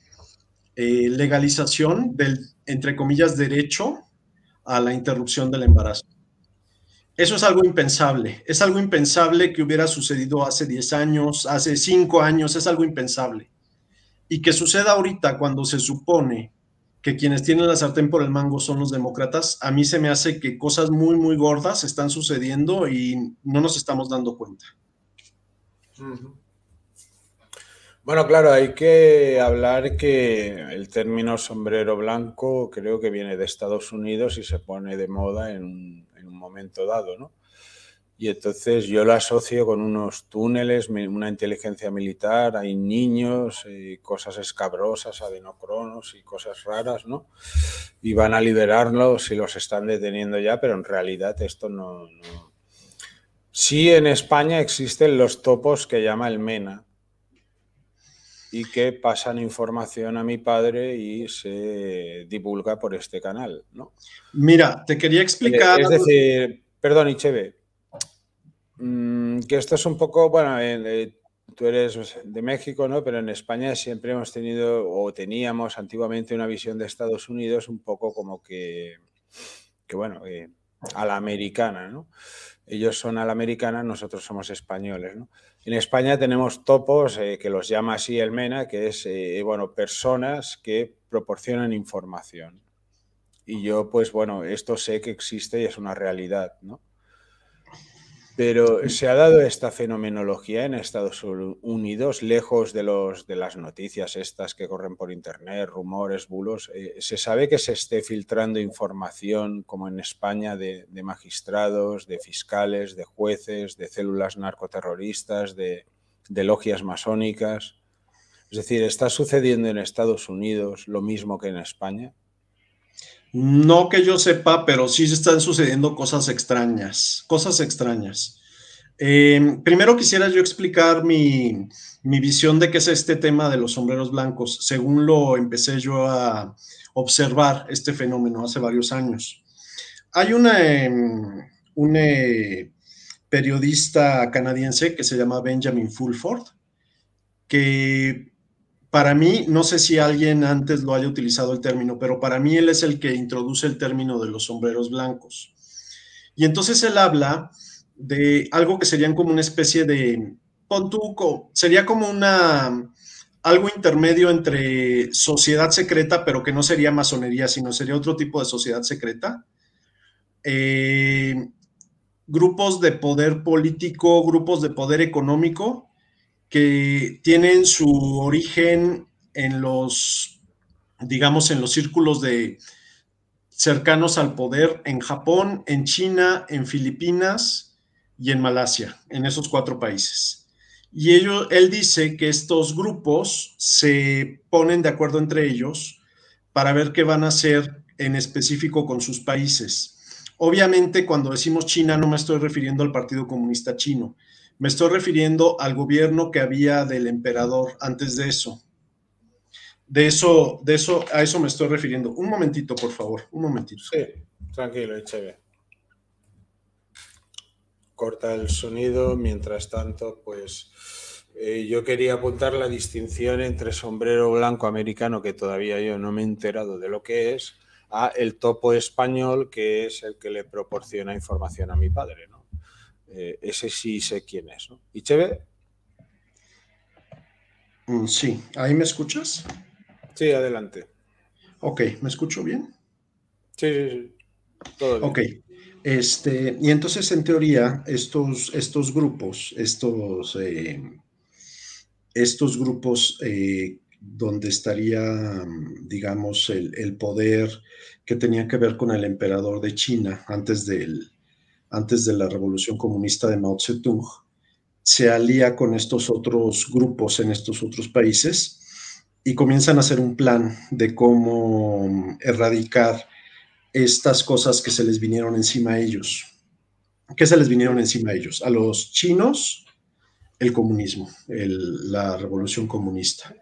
eh, legalización del, entre comillas, derecho a la interrupción del embarazo. Eso es algo impensable, es algo impensable que hubiera sucedido hace diez años, hace cinco años, es algo impensable. Y que suceda ahorita cuando se supone que quienes tienen la sartén por el mango son los demócratas, a mí se me hace que cosas muy, muy gordas están sucediendo y no nos estamos dando cuenta. Bueno, claro, hay que hablar que el término sombrero blanco creo que viene de Estados Unidos y se pone de moda en un en un momento dado, ¿no? Y entonces yo lo asocio con unos túneles, una inteligencia militar, hay niños, y cosas escabrosas, adenocronos y cosas raras, ¿no? Y van a liberarlos y los están deteniendo ya, pero en realidad esto no... no... Sí, en España existen los topos que llama el MENA y que pasan información a mi padre y se divulga por este canal, ¿no? Mira, te quería explicar... Es decir, perdón, Ichebe, que esto es un poco, bueno, tú eres de México, ¿no? Pero en España siempre hemos tenido, o teníamos antiguamente, una visión de Estados Unidos un poco como que, que bueno, eh, a la americana, ¿no? Ellos son a la americana, nosotros somos españoles, ¿no? En España tenemos topos, eh, que los llama así el MENA, que es, eh, bueno, personas que proporcionan información. Y yo, pues, bueno, esto sé que existe y es una realidad, ¿no? Pero se ha dado esta fenomenología en Estados Unidos, lejos de, los, de las noticias estas que corren por internet, rumores, bulos. Eh, ¿Se sabe que se esté filtrando información, como en España, de, de magistrados, de fiscales, de jueces, de células narcoterroristas, de, de logias masónicas? Es decir, ¿está sucediendo en Estados Unidos lo mismo que en España? No que yo sepa, pero sí están sucediendo cosas extrañas, cosas extrañas. Eh, primero quisiera yo explicar mi, mi visión de qué es este tema de los sombreros blancos, según lo empecé yo a observar este fenómeno hace varios años. Hay una, eh, un eh, periodista canadiense que se llama Benjamin Fulford, que... Para mí, no sé si alguien antes lo haya utilizado el término, pero para mí él es el que introduce el término de los sombreros blancos. Y entonces él habla de algo que serían como una especie de... Pontuco, sería como una algo intermedio entre sociedad secreta, pero que no sería masonería, sino sería otro tipo de sociedad secreta. Eh, grupos de poder político, grupos de poder económico, que tienen su origen en los, digamos, en los círculos de cercanos al poder en Japón, en China, en Filipinas y en Malasia, en esos cuatro países. Y ellos, él dice que estos grupos se ponen de acuerdo entre ellos para ver qué van a hacer en específico con sus países. Obviamente, cuando decimos China, no me estoy refiriendo al Partido Comunista Chino. Me estoy refiriendo al gobierno que había del emperador antes de eso. De eso, de eso, a eso me estoy refiriendo. Un momentito, por favor, un momentito. Sí, tranquilo, Ichebe. Corta el sonido. Mientras tanto, pues eh, yo quería apuntar la distinción entre sombrero blanco americano, que todavía yo no me he enterado de lo que es, a el topo español, que es el que le proporciona información a mi padre, ¿no? Eh, ese sí sé quién es, ¿no? ¿Ichebe? Sí, ¿ahí me escuchas? Sí, adelante. Ok, ¿me escucho bien? Sí, sí, sí. Todo bien. Ok, este, y entonces en teoría estos, estos grupos, estos, eh, estos grupos eh, donde estaría, digamos, el, el poder que tenía que ver con el emperador de China antes del... antes de la revolución comunista de Mao Zedong, se alía con estos otros grupos en estos otros países y comienzan a hacer un plan de cómo erradicar estas cosas que se les vinieron encima a ellos. ¿qué se les vinieron encima a ellos? A los chinos, el comunismo, el, la revolución comunista.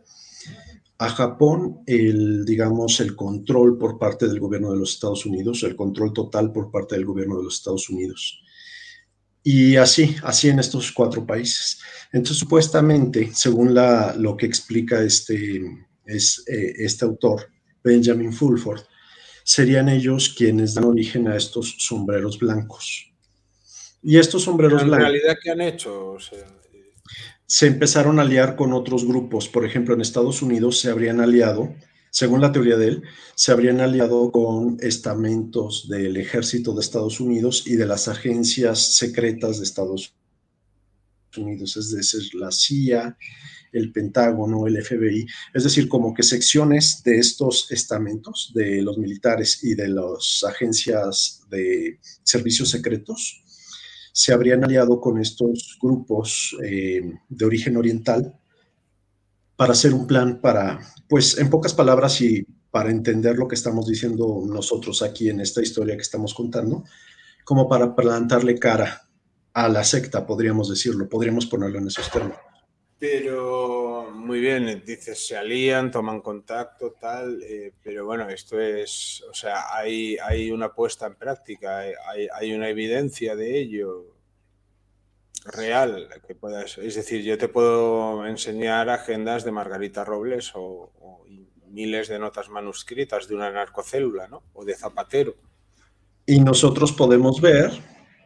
A Japón, el, digamos, el control por parte del gobierno de los Estados Unidos, el control total por parte del gobierno de los Estados Unidos. Y así, así en estos cuatro países. Entonces, supuestamente, según la, lo que explica este, es, eh, este autor, Benjamin Fulford, serían ellos quienes dan origen a estos sombreros blancos. Y estos sombreros blancos... ¿En realidad qué han hecho? O sea... se empezaron a aliar con otros grupos. Por ejemplo, en Estados Unidos se habrían aliado, según la teoría de él, se habrían aliado con estamentos del ejército de Estados Unidos y de las agencias secretas de Estados Unidos, es decir, la C I A, el Pentágono, el F B I, es decir, como que secciones de estos estamentos, de los militares y de las agencias de servicios secretos, se habrían aliado con estos grupos eh, de origen oriental para hacer un plan para, pues en pocas palabras y para entender lo que estamos diciendo nosotros aquí en esta historia que estamos contando, como para plantarle cara a la secta, podríamos decirlo, podríamos ponerlo en esos términos. Pero, muy bien, dices, se alían, toman contacto, tal, eh, pero bueno, esto es, o sea, hay, hay una puesta en práctica, hay, hay una evidencia de ello real, que puedas, es decir, yo te puedo enseñar agendas de Margarita Robles o, o miles de notas manuscritas de una narcocélula, ¿no? O de Zapatero. Y nosotros podemos ver...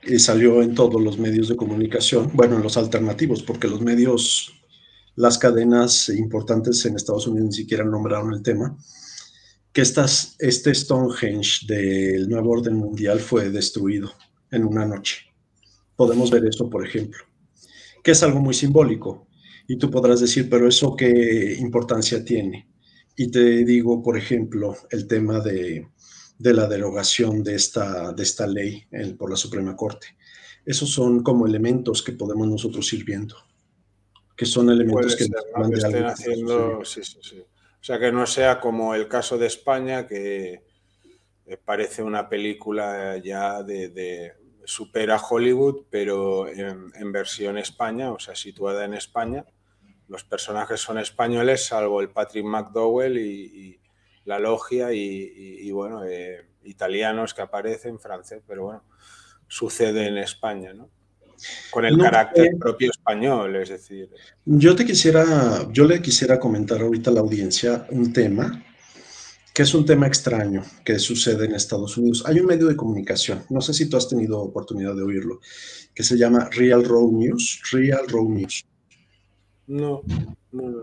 y salió en todos los medios de comunicación, bueno, en los alternativos, porque los medios, las cadenas importantes en Estados Unidos ni siquiera nombraron el tema, que estas, este Stonehenge del nuevo orden mundial fue destruido en una noche. Podemos ver eso, por ejemplo, que es algo muy simbólico. Y tú podrás decir, pero ¿eso qué importancia tiene? Y te digo, por ejemplo, el tema de... de la derogación de esta, de esta ley el, por la Suprema Corte. Esos son como elementos que podemos nosotros ir viendo, que son elementos que, ser, no, que estén haciendo... Sí, sí, sí. O sea, que no sea como el caso de España, que parece una película ya de... de supera Hollywood, pero en, en versión España, o sea, situada en España. Los personajes son españoles, salvo el Patrick McDowell y... y la logia y, y, y bueno, eh, italianos que aparecen, francés, pero bueno, sucede en España, ¿no? Con el no, carácter eh, propio español, es decir. Yo te quisiera, yo le quisiera comentar ahorita a la audiencia un tema, que es un tema extraño que sucede en Estados Unidos. Hay un medio de comunicación, no sé si tú has tenido oportunidad de oírlo, que se llama Real Road News, Real Road News. No, no, no.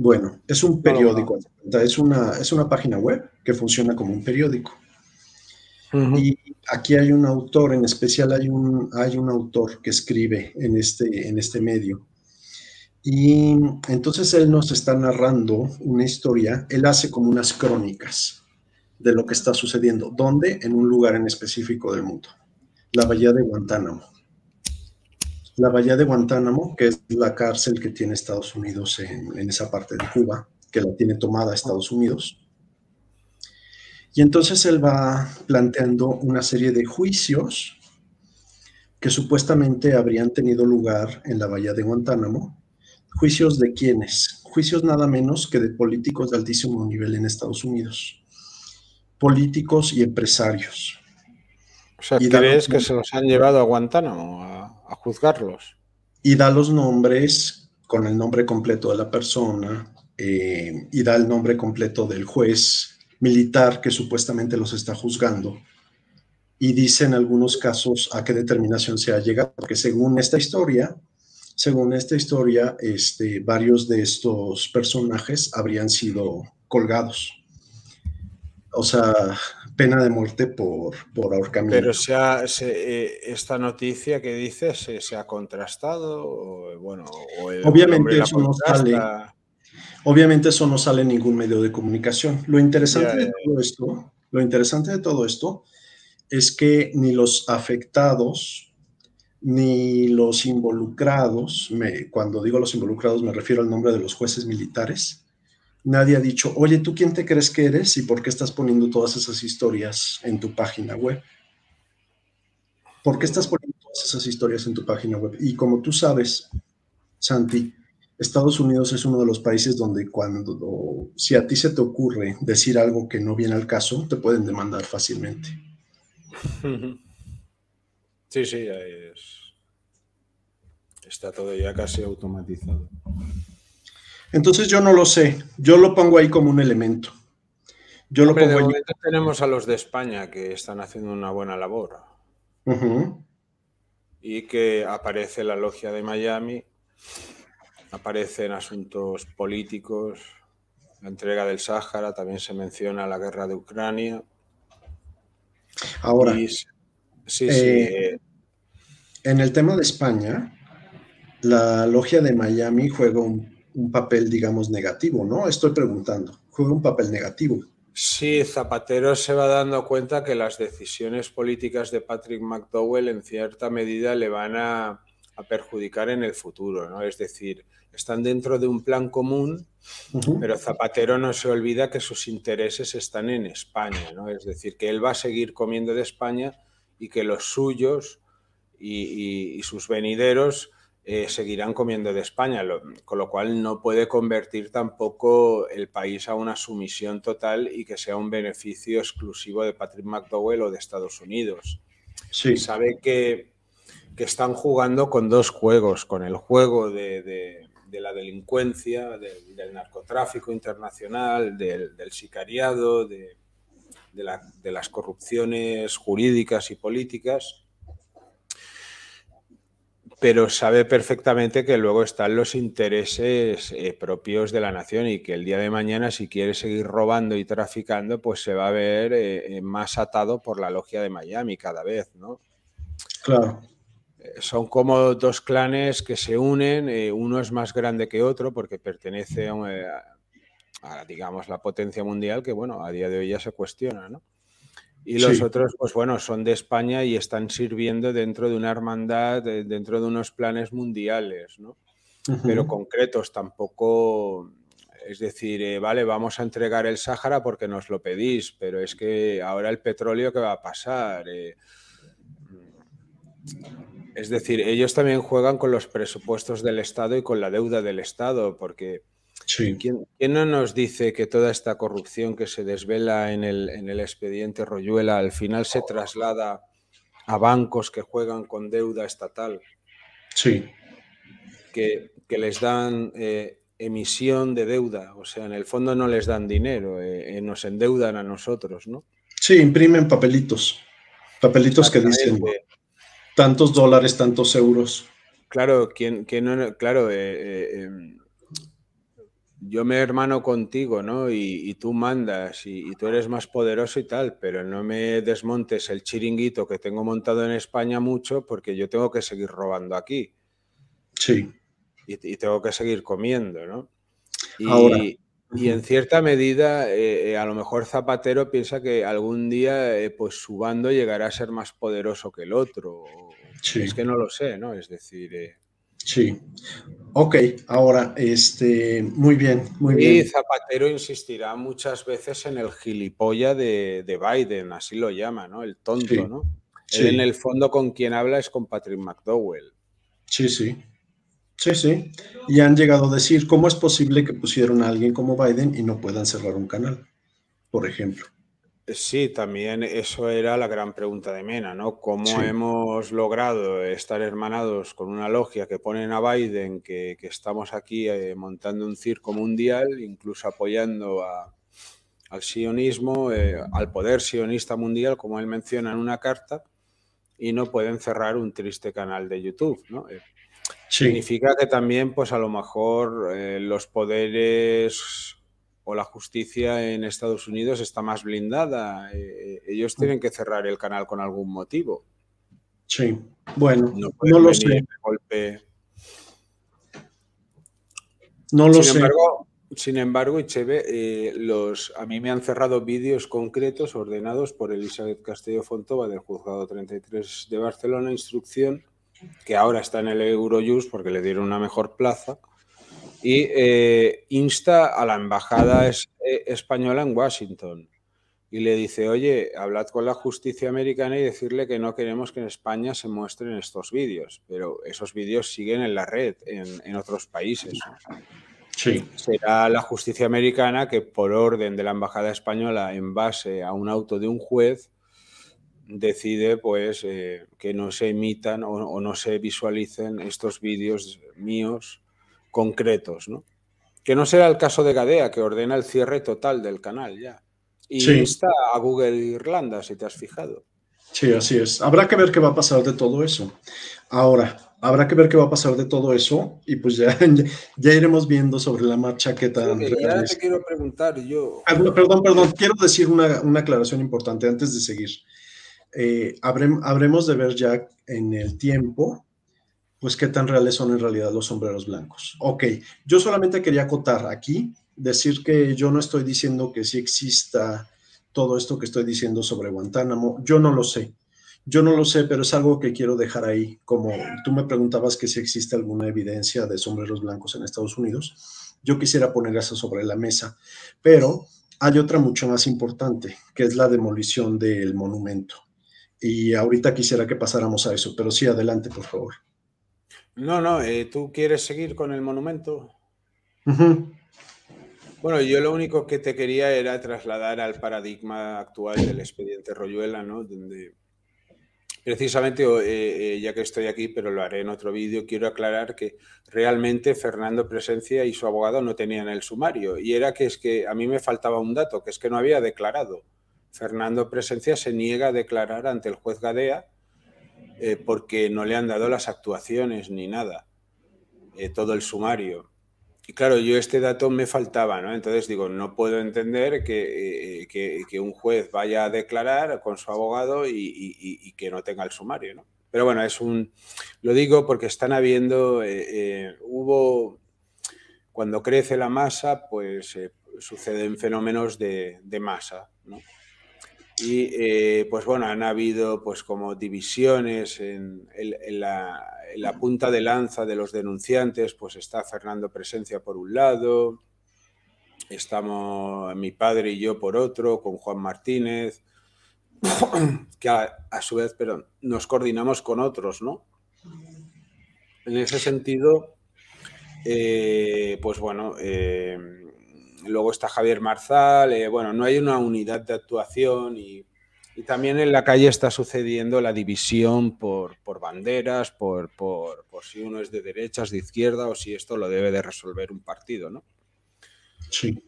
Bueno, es un periódico, es una, es una página web que funciona como un periódico. Uh-huh. Y aquí hay un autor, en especial hay un, hay un autor que escribe en este, en este medio. Y entonces él nos está narrando una historia, él hace como unas crónicas de lo que está sucediendo. ¿Dónde? En un lugar en específico del mundo, la bahía de Guantánamo. La bahía de Guantánamo, que es la cárcel que tiene Estados Unidos en, en esa parte de Cuba, que la tiene tomada Estados Unidos. Y entonces él va planteando una serie de juicios que supuestamente habrían tenido lugar en la bahía de Guantánamo. ¿Juicios de quiénes? Juicios nada menos que de políticos de altísimo nivel en Estados Unidos. Políticos y empresarios. O sea, ¿crees que se los han llevado a Guantánamo a, a juzgarlos? Y da los nombres con el nombre completo de la persona eh, y da el nombre completo del juez militar que supuestamente los está juzgando y dice en algunos casos a qué determinación se ha llegado. Porque según esta historia, según esta historia, este, varios de estos personajes habrían sido colgados. O sea... pena de muerte por, por ahorcamiento. Pero se ha, se, eh, esta noticia que dices se, se ha contrastado, o, bueno, o el, obviamente el eso contrasta... no sale. Obviamente eso no sale en ningún medio de comunicación. Lo interesante ya, ya. de todo esto, lo interesante de todo esto es que ni los afectados ni los involucrados, me, cuando digo los involucrados me refiero al nombre de los jueces militares. Nadie ha dicho, oye, ¿tú quién te crees que eres y por qué estás poniendo todas esas historias en tu página web? ¿Por qué estás poniendo todas esas historias en tu página web? Y como tú sabes, Santi, Estados Unidos es uno de los países donde cuando, si a ti se te ocurre decir algo que no viene al caso, te pueden demandar fácilmente. Sí, sí, ya es. Está todo ya casi automatizado. Entonces yo no lo sé, yo lo pongo ahí como un elemento. Yo lo Hombre, pongo de momento ahí. Tenemos a los de España que están haciendo una buena labor. Uh-huh. Y que aparece la logia de Miami. Aparecen asuntos políticos, la entrega del Sáhara, también se menciona la guerra de Ucrania. Ahora, y, sí, eh, sí. En el tema de España, la logia de Miami juega un, un papel, digamos, negativo, ¿no? Estoy preguntando, juega un papel negativo. Sí, Zapatero se va dando cuenta que las decisiones políticas de Patrick McDowell en cierta medida le van a... a perjudicar en el futuro, ¿no? Es decir, están dentro de un plan común, uh-huh. pero Zapatero no se olvida que sus intereses están en España, ¿no? Es decir, que él va a seguir comiendo de España y que los suyos y, y, y sus venideros eh, seguirán comiendo de España, lo, con lo cual no puede convertir tampoco el país a una sumisión total y que sea un beneficio exclusivo de Patrick McDowell o de Estados Unidos. Sí. Sabe que que están jugando con dos juegos, con el juego de, de, de la delincuencia, de, del narcotráfico internacional, del, del sicariado, de, de, la, de las corrupciones jurídicas y políticas, pero sabe perfectamente que luego están los intereses eh, propios de la nación y que el día de mañana, si quiere seguir robando y traficando, pues se va a ver eh, más atado por la logia de Miami cada vez, ¿no? Claro. Son como dos clanes que se unen, eh, uno es más grande que otro porque pertenece a, a, a, digamos, la potencia mundial que, bueno, a día de hoy ya se cuestiona, ¿no? Y los sí. otros, pues bueno, son de España y están sirviendo dentro de una hermandad, de, dentro de unos planes mundiales, ¿no? Uh-huh. Pero concretos tampoco... Es decir, eh, vale, vamos a entregar el Sáhara porque nos lo pedís, pero es que ahora el petróleo, ¿qué va a pasar? Eh, Es decir, ellos también juegan con los presupuestos del Estado y con la deuda del Estado, porque sí. ¿quién, ¿quién no nos dice que toda esta corrupción que se desvela en el, en el expediente Royuela al final se traslada a bancos que juegan con deuda estatal? Sí. Que, que les dan eh, emisión de deuda, o sea, en el fondo no les dan dinero, eh, eh, nos endeudan a nosotros, ¿no? Sí, imprimen papelitos, papelitos que dicen... Tantos dólares, tantos euros. Claro, ¿quién, quién no, claro eh, eh, yo me hermano contigo, ¿no? Y, y tú mandas y, y tú eres más poderoso y tal, pero no me desmontes el chiringuito que tengo montado en España mucho porque yo tengo que seguir robando aquí. Sí. Y, y tengo que seguir comiendo, ¿no? Y, Ahora. Y en cierta medida, eh, eh, a lo mejor Zapatero piensa que algún día eh, pues su bando llegará a ser más poderoso que el otro. Sí. Es que no lo sé, ¿no? Es decir... Eh... Sí. Ok, ahora, este, muy bien, muy bien. Y Zapatero insistirá muchas veces en el gilipollas de, de Biden, así lo llama, ¿no? El tonto, sí. ¿no? Sí. Él en el fondo con quien habla es con Patrick McDowell. Sí, sí. Sí, sí. Y han llegado a decir, ¿cómo es posible que pusieron a alguien como Biden y no puedan cerrar un canal, por ejemplo? Sí, también eso era la gran pregunta de Mena, ¿no? ¿Cómo sí. hemos logrado estar hermanados con una logia que ponen a Biden, que, que estamos aquí eh, montando un circo mundial, incluso apoyando a, al sionismo, eh, al poder sionista mundial, como él menciona en una carta, y no pueden cerrar un triste canal de YouTube, ¿no? Eh, Sí. Significa que también, pues a lo mejor eh, los poderes o la justicia en Estados Unidos está más blindada. Eh, ellos tienen que cerrar el canal con algún motivo. Sí, bueno, no, no lo sé. Golpe. No lo sin sé. Embargo, sin embargo, Ichebe, eh, los, a mí me han cerrado vídeos concretos ordenados por Elizabeth Castillo Fontova del Juzgado treinta y tres de Barcelona, instrucción, que ahora está en el Eurojust porque le dieron una mejor plaza, y eh, insta a la embajada es, eh, española en Washington y le dice, oye, hablad con la justicia americana y decirle que no queremos que en España se muestren estos vídeos, pero esos vídeos siguen en la red, en, en otros países. Sí. Será la justicia americana que, por orden de la embajada española, en base a un auto de un juez, decide pues eh, que no se emitan o, o no se visualicen estos vídeos míos concretos, ¿no? Que no será el caso de Gadea, que ordena el cierre total del canal ya. Y sí, está a Google Irlanda, si te has fijado. Sí, así es. Habrá que ver qué va a pasar de todo eso. Ahora, habrá que ver qué va a pasar de todo eso y pues ya, ya, ya iremos viendo sobre la marcha qué tan... Sí, ya te quiero preguntar yo... Ah, no, perdón, perdón. Quiero decir una, una aclaración importante antes de seguir. Eh, habre, habremos de ver ya en el tiempo, pues qué tan reales son en realidad los sombreros blancos. Ok, yo solamente quería acotar aquí, decir que yo no estoy diciendo que sí exista todo esto que estoy diciendo sobre Guantánamo, yo no lo sé, yo no lo sé, pero es algo que quiero dejar ahí, como tú me preguntabas que si existe alguna evidencia de sombreros blancos en Estados Unidos, yo quisiera poner eso sobre la mesa, pero hay otra mucho más importante, que es la demolición del monumento, y ahorita quisiera que pasáramos a eso, pero sí, adelante, por favor. No, no, eh, ¿tú quieres seguir con el monumento? Uh-huh. Bueno, yo lo único que te quería era trasladar al paradigma actual del expediente Royuela, ¿no? Donde precisamente, eh, eh, ya que estoy aquí, pero lo haré en otro vídeo, quiero aclarar que realmente Fernando Presencia y su abogado no tenían el sumario, y era que es que a mí me faltaba un dato, que es que no había declarado. Fernando Presencia se niega a declarar ante el juez Gadea eh, porque no le han dado las actuaciones ni nada, eh, todo el sumario. Y claro, yo este dato me faltaba, ¿no? Entonces digo, no puedo entender que, eh, que, que un juez vaya a declarar con su abogado y, y, y que no tenga el sumario, ¿no? Pero bueno, es un, lo digo porque están habiendo, eh, eh, hubo, cuando crece la masa, pues eh, suceden fenómenos de, de masa, ¿no? Y eh, pues bueno, han habido pues como divisiones en, en, en, la, en la punta de lanza de los denunciantes, pues está Fernando Presencia por un lado, estamos mi padre y yo por otro, con Juan Martínez, que a, a su vez, perdón, nos coordinamos con otros, ¿no? En ese sentido, eh, pues bueno... Eh, Luego está Javier Marzal, eh, bueno, no hay una unidad de actuación y, y también en la calle está sucediendo la división por, por banderas, por, por, por si uno es de derechas, de izquierda o si esto lo debe de resolver un partido, ¿no? Sí.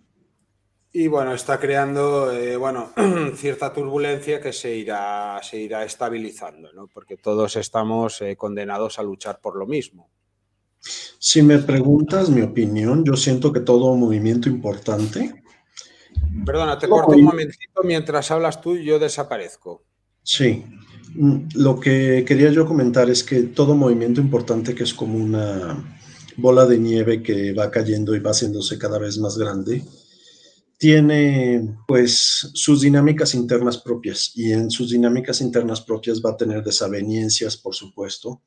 Y bueno, está creando eh, bueno, cierta turbulencia que se irá, se irá estabilizando, ¿no? Porque todos estamos eh, condenados a luchar por lo mismo. Si me preguntas mi opinión, yo siento que todo movimiento importante... Perdona, te corto un momentito, mientras hablas tú yo desaparezco. Sí, lo que quería yo comentar es que todo movimiento importante, que es como una bola de nieve que va cayendo y va haciéndose cada vez más grande, tiene pues sus dinámicas internas propias, y en sus dinámicas internas propias va a tener desavenencias, por supuesto,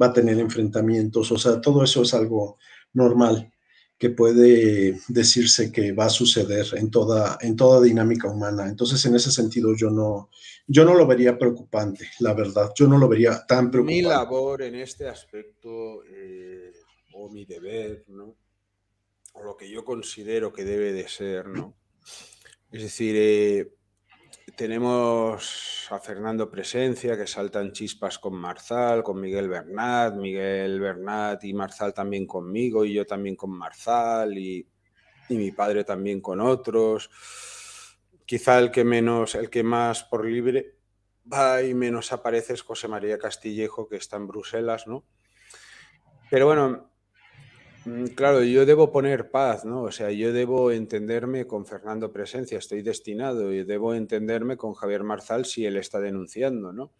va a tener enfrentamientos, o sea, todo eso es algo normal que puede decirse que va a suceder en toda, en toda dinámica humana. Entonces, en ese sentido, yo no, yo no lo vería preocupante, la verdad, yo no lo vería tan preocupante. Mi labor en este aspecto, eh, o mi deber, ¿no? O lo que yo considero que debe de ser, ¿no? Es decir... Eh, tenemos a Fernando Presencia, que saltan chispas con Marzal, con Miguel Bernad, Miguel Bernad y Marzal también conmigo, y yo también con Marzal, y, y mi padre también con otros. Quizá el que menos, el que más por libre va y menos aparece es José María Castillejo, que está en Bruselas, ¿no? Pero bueno... Claro, yo debo poner paz, ¿no? O sea, yo debo entenderme con Fernando Presencia, estoy destinado, y debo entenderme con Javier Marzal si él está denunciando, ¿no?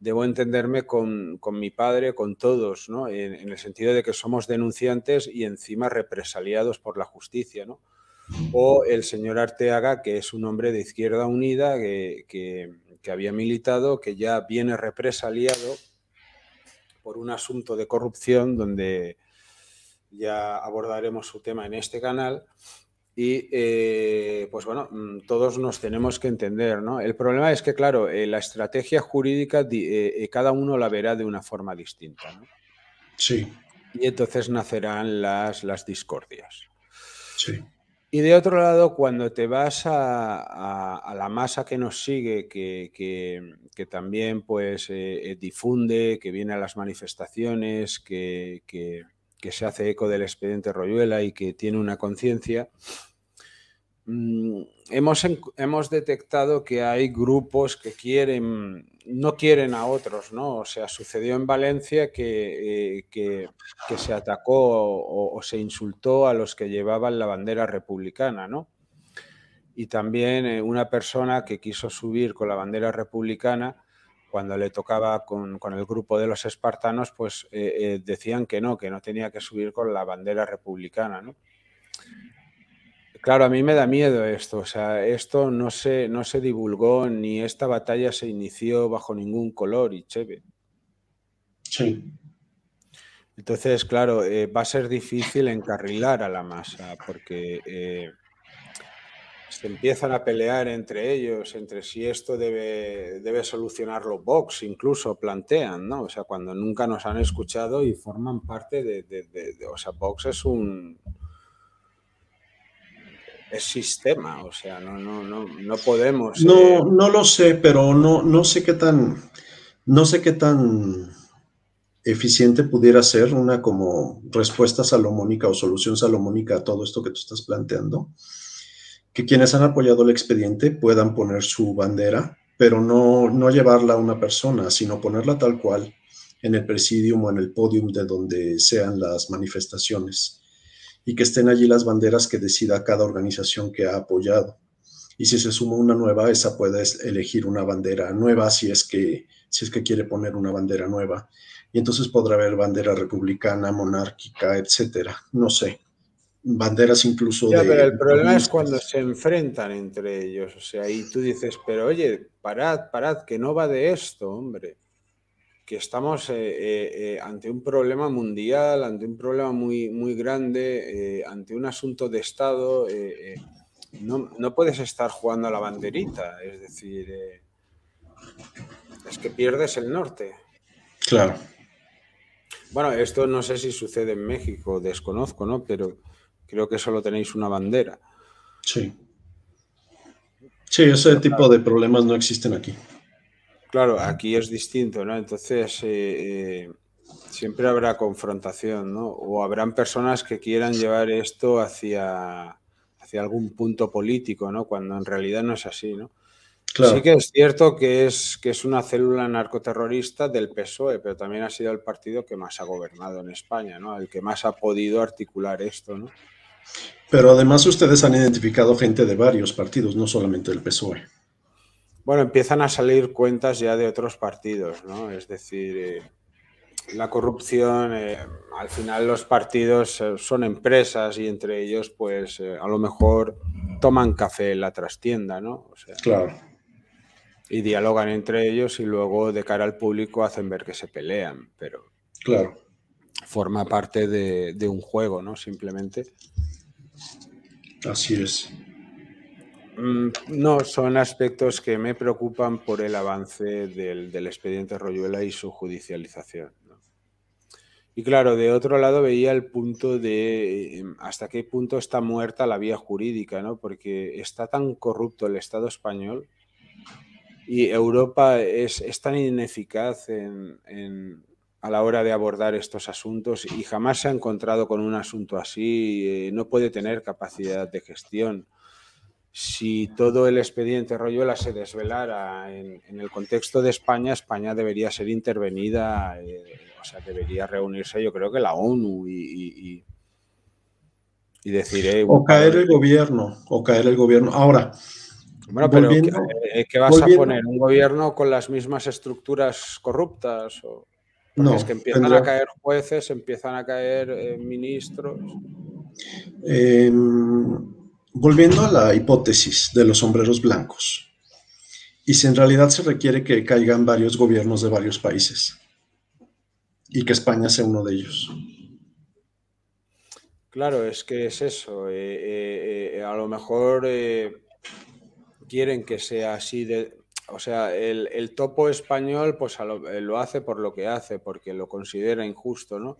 Debo entenderme con, con mi padre, con todos, ¿no? En, en el sentido de que somos denunciantes y encima represaliados por la justicia, ¿no? O el señor Arteaga, que es un hombre de Izquierda Unida, que, que, que había militado, que ya viene represaliado por un asunto de corrupción donde... ya abordaremos su tema en este canal, Y eh, pues bueno, todos nos tenemos que entender, ¿no? El problema es que, claro, eh, la estrategia jurídica eh, cada uno la verá de una forma distinta, ¿no? Sí. Y entonces nacerán las, las discordias. Sí. Y de otro lado, cuando te vas a, a, a la masa que nos sigue, que, que, que también pues eh, difunde, que viene a las manifestaciones, que, que, que se hace eco del expediente Royuela y que tiene una conciencia, mmm, hemos, hemos detectado que hay grupos que quieren, no quieren a otros, ¿no? O sea, sucedió en Valencia que, eh, que, que se atacó o, o se insultó a los que llevaban la bandera republicana, ¿no? Y también eh, una persona que quiso subir con la bandera republicana, cuando le tocaba con, con el grupo de los espartanos, pues eh, eh, decían que no, que no tenía que subir con la bandera republicana, ¿no? Claro, a mí me da miedo esto, o sea, esto no se, no se divulgó, ni esta batalla se inició bajo ningún color, Ichebe. Sí. Entonces, claro, eh, va a ser difícil encarrilar a la masa, porque eh, se empiezan a pelear entre ellos, entre si esto debe, debe solucionarlo Vox, incluso plantean, ¿no? O sea, cuando nunca nos han escuchado y forman parte de... de, de, de o sea, Vox es un... es sistema, o sea, no, no, no, no podemos... No, eh... no lo sé, pero no, no sé qué tan... No sé qué tan eficiente pudiera ser una como respuesta salomónica o solución salomónica a todo esto que tú estás planteando. Que quienes han apoyado el expediente puedan poner su bandera, pero no, no llevarla a una persona, sino ponerla tal cual en el presidium o en el podium de donde sean las manifestaciones. Y que estén allí las banderas que decida cada organización que ha apoyado. Y si se suma una nueva, esa puede elegir una bandera nueva si es que, si es que quiere poner una bandera nueva. Y entonces podrá haber bandera republicana, monárquica, etcétera. No sé. Banderas incluso ya, de... Pero el problema es cuando se enfrentan entre ellos. O sea, y tú dices, pero oye, parad, parad, que no va de esto, hombre. Que estamos eh, eh, ante un problema mundial, ante un problema muy, muy grande, eh, ante un asunto de Estado. Eh, eh, no, no puedes estar jugando a la banderita, es decir, eh, es que pierdes el norte. Claro. Bueno, esto no sé si sucede en México, desconozco, ¿no? Pero creo que solo tenéis una bandera. Sí. Sí, ese tipo de problemas no existen aquí. Claro, aquí es distinto, ¿no? Entonces eh, eh, siempre habrá confrontación, ¿no? O habrán personas que quieran llevar esto hacia, hacia algún punto político, ¿no? Cuando en realidad no es así, ¿no? Claro. Sí que es cierto que es, que es una célula narcoterrorista del P S O E, pero también ha sido el partido que más ha gobernado en España, ¿no? El que más ha podido articular esto, ¿no? Pero además ustedes han identificado gente de varios partidos, no solamente del P S O E. Bueno, empiezan a salir cuentas ya de otros partidos, ¿no? Es decir, eh, la corrupción, eh, al final los partidos eh, son empresas y entre ellos, pues, eh, a lo mejor toman café en la trastienda, ¿no? O sea, claro. Y dialogan entre ellos y luego de cara al público hacen ver que se pelean, pero... Claro. Forma parte de, de un juego, ¿no? Simplemente. Así es. No, son aspectos que me preocupan por el avance del, del expediente Royuela y su judicialización, ¿no? Y claro, de otro lado veía el punto de hasta qué punto está muerta la vía jurídica, ¿no? Porque está tan corrupto el Estado español y Europa es, es tan ineficaz en, en, a la hora de abordar estos asuntos y jamás se ha encontrado con un asunto así, eh, no puede tener capacidad de gestión. Si todo el expediente Royuela se desvelara en, en el contexto de España, España debería ser intervenida, eh, o sea, debería reunirse yo creo que la ONU y, y, y decir... Eh, o caer el gobierno, o caer el gobierno. Ahora, bueno, pero ¿qué, qué vas a poner? ¿Un gobierno con las mismas estructuras corruptas? O, no, es que empiezan tendrá... a caer jueces, empiezan a caer eh, ministros... Eh... Volviendo a la hipótesis de los sombreros blancos, y si en realidad se requiere que caigan varios gobiernos de varios países y que España sea uno de ellos. Claro, es que es eso. Eh, eh, eh, a lo mejor eh, quieren que sea así de... O sea, el, el topo español pues a lo, lo hace por lo que hace, porque lo considera injusto, ¿no?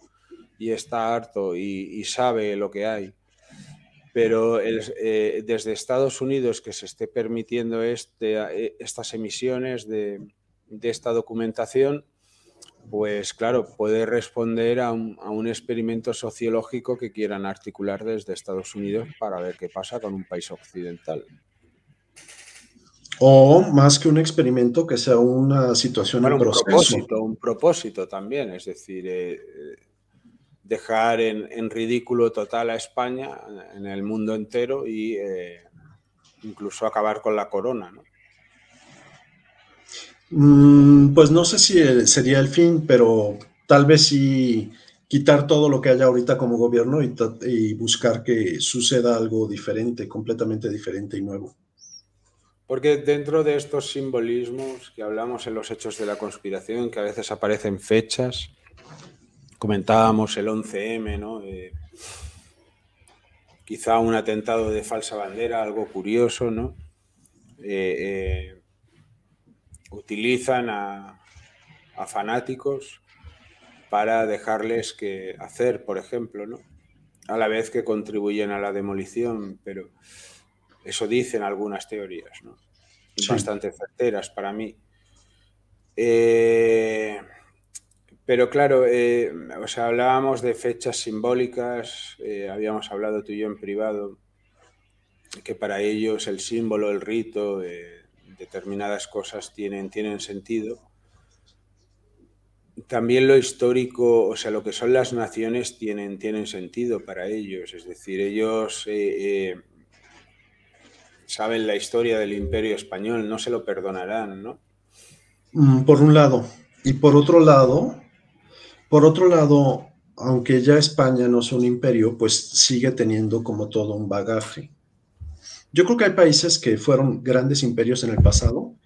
Y está harto y, y sabe lo que hay. Pero el, eh, desde Estados Unidos que se esté permitiendo este, estas emisiones de, de esta documentación, pues claro, puede responder a un, a un experimento sociológico que quieran articular desde Estados Unidos para ver qué pasa con un país occidental. O más que un experimento, que sea una situación, bueno, en proceso. Un propósito, un propósito también, es decir, eh, dejar en, en ridículo total a España, en el mundo entero, y eh, incluso acabar con la corona, ¿no? Mm, pues no sé si sería el fin, pero tal vez sí quitar todo lo que haya ahorita como gobierno y, y buscar que suceda algo diferente, completamente diferente y nuevo. Porque dentro de estos simbolismos que hablamos en los hechos de la conspiración, que a veces aparecen fechas, comentábamos el once eme, ¿no? Eh, quizá un atentado de falsa bandera, algo curioso, ¿no? Eh, eh, utilizan a, a fanáticos para dejarles que hacer, por ejemplo, ¿no? A la vez que contribuyen a la demolición, pero... Eso dicen algunas teorías, ¿no? Sí. Bastante certeras para mí. Eh, pero claro, eh, o sea, hablábamos de fechas simbólicas, eh, habíamos hablado tú y yo en privado, que para ellos el símbolo, el rito, eh, determinadas cosas tienen, tienen sentido. También lo histórico, o sea, lo que son las naciones tienen, tienen sentido para ellos, es decir, ellos... Eh, eh, saben la historia del Imperio Español, no se lo perdonarán, ¿no? Por un lado. Y por otro lado, por otro lado, aunque ya España no es un imperio, pues sigue teniendo como todo un bagaje. Yo creo que hay países que fueron grandes imperios en el pasado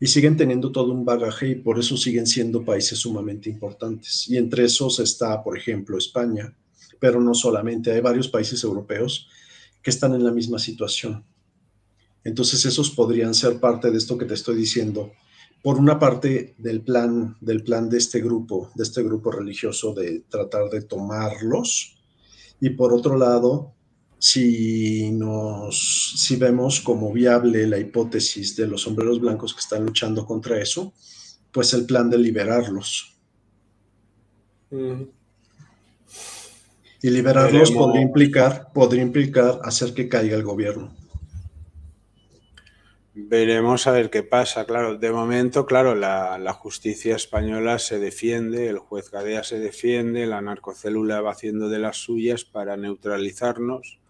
y siguen teniendo todo un bagaje y por eso siguen siendo países sumamente importantes. Y entre esos está, por ejemplo, España, pero no solamente, hay varios países europeos que están en la misma situación. Entonces esos podrían ser parte de esto que te estoy diciendo, por una parte del plan, del plan de este grupo, de este grupo religioso de tratar de tomarlos, y por otro lado, si, nos, si vemos como viable la hipótesis de los sombreros blancos que están luchando contra eso, pues el plan de liberarlos. Mm. Y liberarlos Veremos. podría implicar, podría implicar hacer que caiga el gobierno. Veremos a ver qué pasa, claro. De momento, claro, la, la justicia española se defiende, el juez Gadea se defiende, la narcocélula va haciendo de las suyas para neutralizarnos.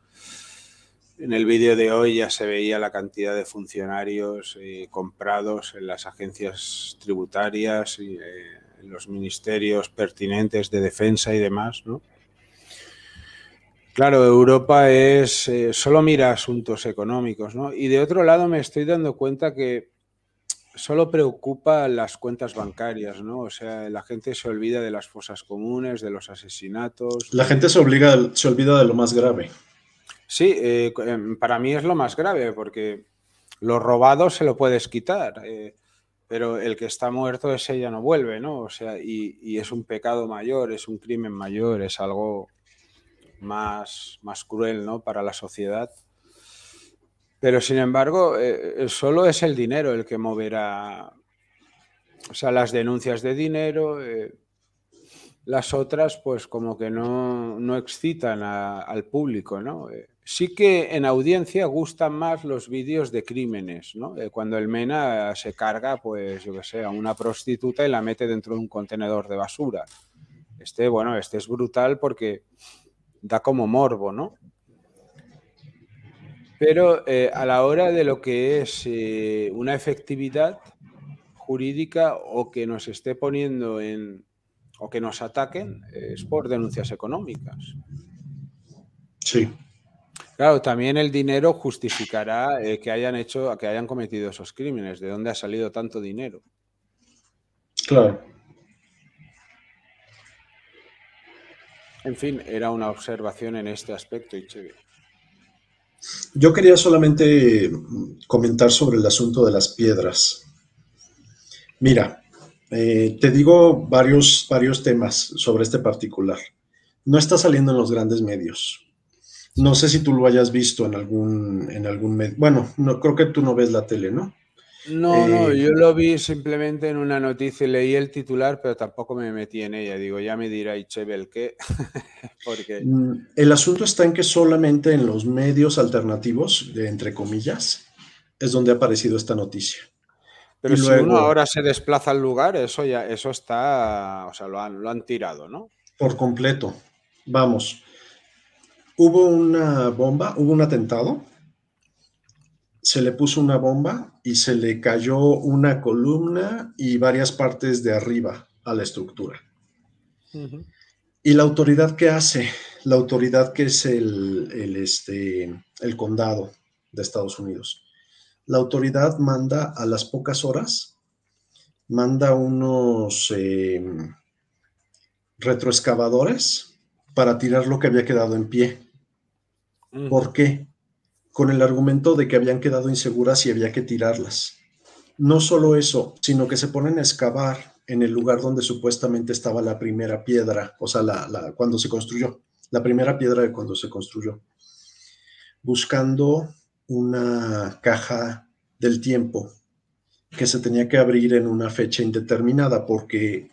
En el vídeo de hoy ya se veía la cantidad de funcionarios eh, comprados en las agencias tributarias, y, eh, en los ministerios pertinentes de defensa y demás, ¿no? Claro, Europa es eh, solo mira asuntos económicos, ¿no? Y de otro lado me estoy dando cuenta que solo preocupa las cuentas bancarias, ¿no? O sea, la gente se olvida de las fosas comunes, de los asesinatos. La gente se, obliga, se olvida de lo más grave. Sí, eh, para mí es lo más grave, porque lo robado se lo puedes quitar, eh, pero el que está muerto ese ya no vuelve, ¿no? O sea, y, y es un pecado mayor, es un crimen mayor, es algo... Más, más cruel, ¿no? Para la sociedad. Pero sin embargo, eh, solo es el dinero el que moverá, o sea, las denuncias de dinero, eh, las otras pues como que no, no excitan a, al público, ¿no? Eh, sí que en audiencia gustan más los vídeos de crímenes, ¿no? Eh, cuando el Mena se carga, pues yo que sé, a una prostituta y la mete dentro de un contenedor de basura. Este, bueno, este es brutal porque... da como morbo, ¿no? Pero eh, a la hora de lo que es eh, una efectividad jurídica o que nos esté poniendo en... o que nos ataquen, eh, es por denuncias económicas. Sí. Claro, también el dinero justificará eh, que hayan hecho, que hayan cometido esos crímenes. ¿De dónde ha salido tanto dinero? Claro. En fin, era una observación en este aspecto, Ichebe. Yo quería solamente comentar sobre el asunto de las piedras. Mira, eh, te digo varios, varios temas sobre este particular. No está saliendo en los grandes medios. No sé si tú lo hayas visto en algún, en algún medio. Bueno, no, creo que tú no ves la tele, ¿no? No, eh, no, yo lo vi simplemente en una noticia, leí el titular, pero tampoco me metí en ella. Digo, ya me dirá Ichebe el qué. Porque... El asunto está en que solamente en los medios alternativos, de entre comillas, es donde ha aparecido esta noticia. Pero y si luego, uno ahora se desplaza al lugar, eso ya, eso está, o sea, lo han, lo han tirado, ¿no? Por completo. Vamos, hubo una bomba, hubo un atentado. Se le puso una bomba y se le cayó una columna y varias partes de arriba a la estructura. Uh-huh. ¿Y la autoridad qué hace? La autoridad que es el, el, este, el condado de Estados Unidos. La autoridad manda a las pocas horas, manda unos eh, retroexcavadores para tirar lo que había quedado en pie. Uh-huh. ¿Por qué? Con el argumento de que habían quedado inseguras y había que tirarlas. No solo eso, sino que se ponen a excavar en el lugar donde supuestamente estaba la primera piedra, o sea, la, la, cuando se construyó, la primera piedra de cuando se construyó, buscando una caja del tiempo que se tenía que abrir en una fecha indeterminada, porque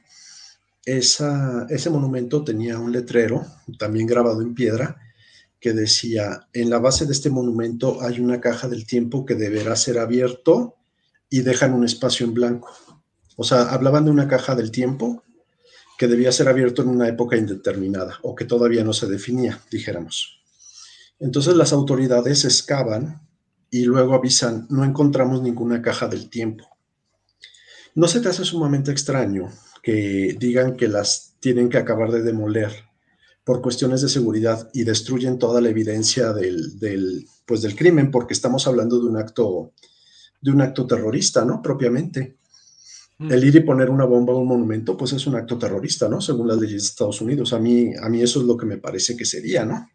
esa, ese monumento tenía un letrero, también grabado en piedra, que decía, en la base de este monumento hay una caja del tiempo que deberá ser abierto y dejan un espacio en blanco. O sea, hablaban de una caja del tiempo que debía ser abierto en una época indeterminada o que todavía no se definía, dijéramos. Entonces las autoridades excavan y luego avisan, no encontramos ninguna caja del tiempo. ¿No se te hace sumamente extraño que digan que las tienen que acabar de demoler por cuestiones de seguridad y destruyen toda la evidencia del, del, pues del crimen, porque estamos hablando de un acto, de un acto terrorista, ¿no? Propiamente. Mm. El ir y poner una bomba a un monumento, pues es un acto terrorista, ¿no? Según las leyes de Estados Unidos. A mí, a mí eso es lo que me parece que sería, ¿no?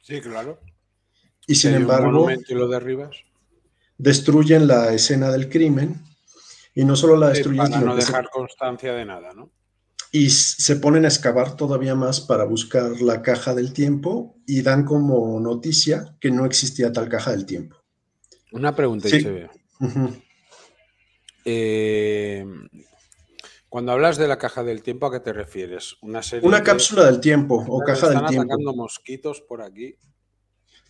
Sí, claro. Y sin embargo, un monumento y lo derribas. Destruyen la escena del crimen y no solo la destruyen, sí, para sino no dejar se... constancia de nada, ¿no? Y se ponen a excavar todavía más para buscar la caja del tiempo y dan como noticia que no existía tal caja del tiempo. Una pregunta, sí. Ichebe. Uh-huh. eh, cuando hablas de la caja del tiempo, ¿a qué te refieres? Una, serie Una de... cápsula del tiempo o caja del tiempo. Están atacando mosquitos por aquí.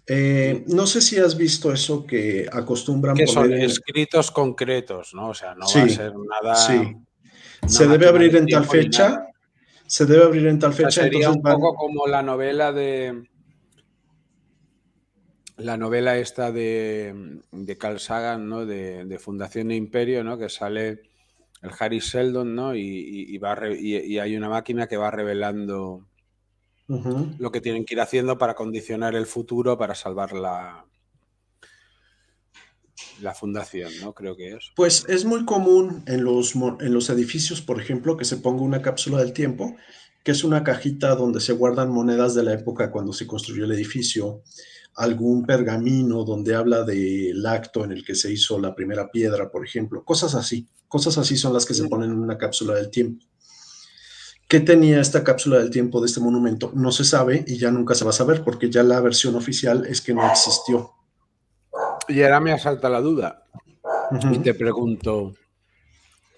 Eh, no sé si has visto eso que acostumbran... Que son en... escritos concretos, ¿no? O sea, no sí, va a ser nada... Sí. Se debe abrir en tal fecha, se debe abrir en tal fecha. Sería un poco como la novela de la novela esta de, de Carl Sagan, ¿no? De, de Fundación e Imperio, ¿no? Que sale el Harry Sheldon, ¿no? Y, y, y, va, y, y hay una máquina que va revelando uh-huh. lo que tienen que ir haciendo para condicionar el futuro, para salvar la... La fundación, ¿no? Creo que es. Pues es muy común en los, en los edificios, por ejemplo, que se ponga una cápsula del tiempo, que es una cajita donde se guardan monedas de la época cuando se construyó el edificio, algún pergamino donde habla del acto en el que se hizo la primera piedra, por ejemplo. Cosas así. Cosas así son las que se ponen en una cápsula del tiempo. ¿Qué tenía esta cápsula del tiempo de este monumento? No se sabe y ya nunca se va a saber porque ya la versión oficial es que no existió. Y ahora me asalta la duda uh-huh. y te pregunto,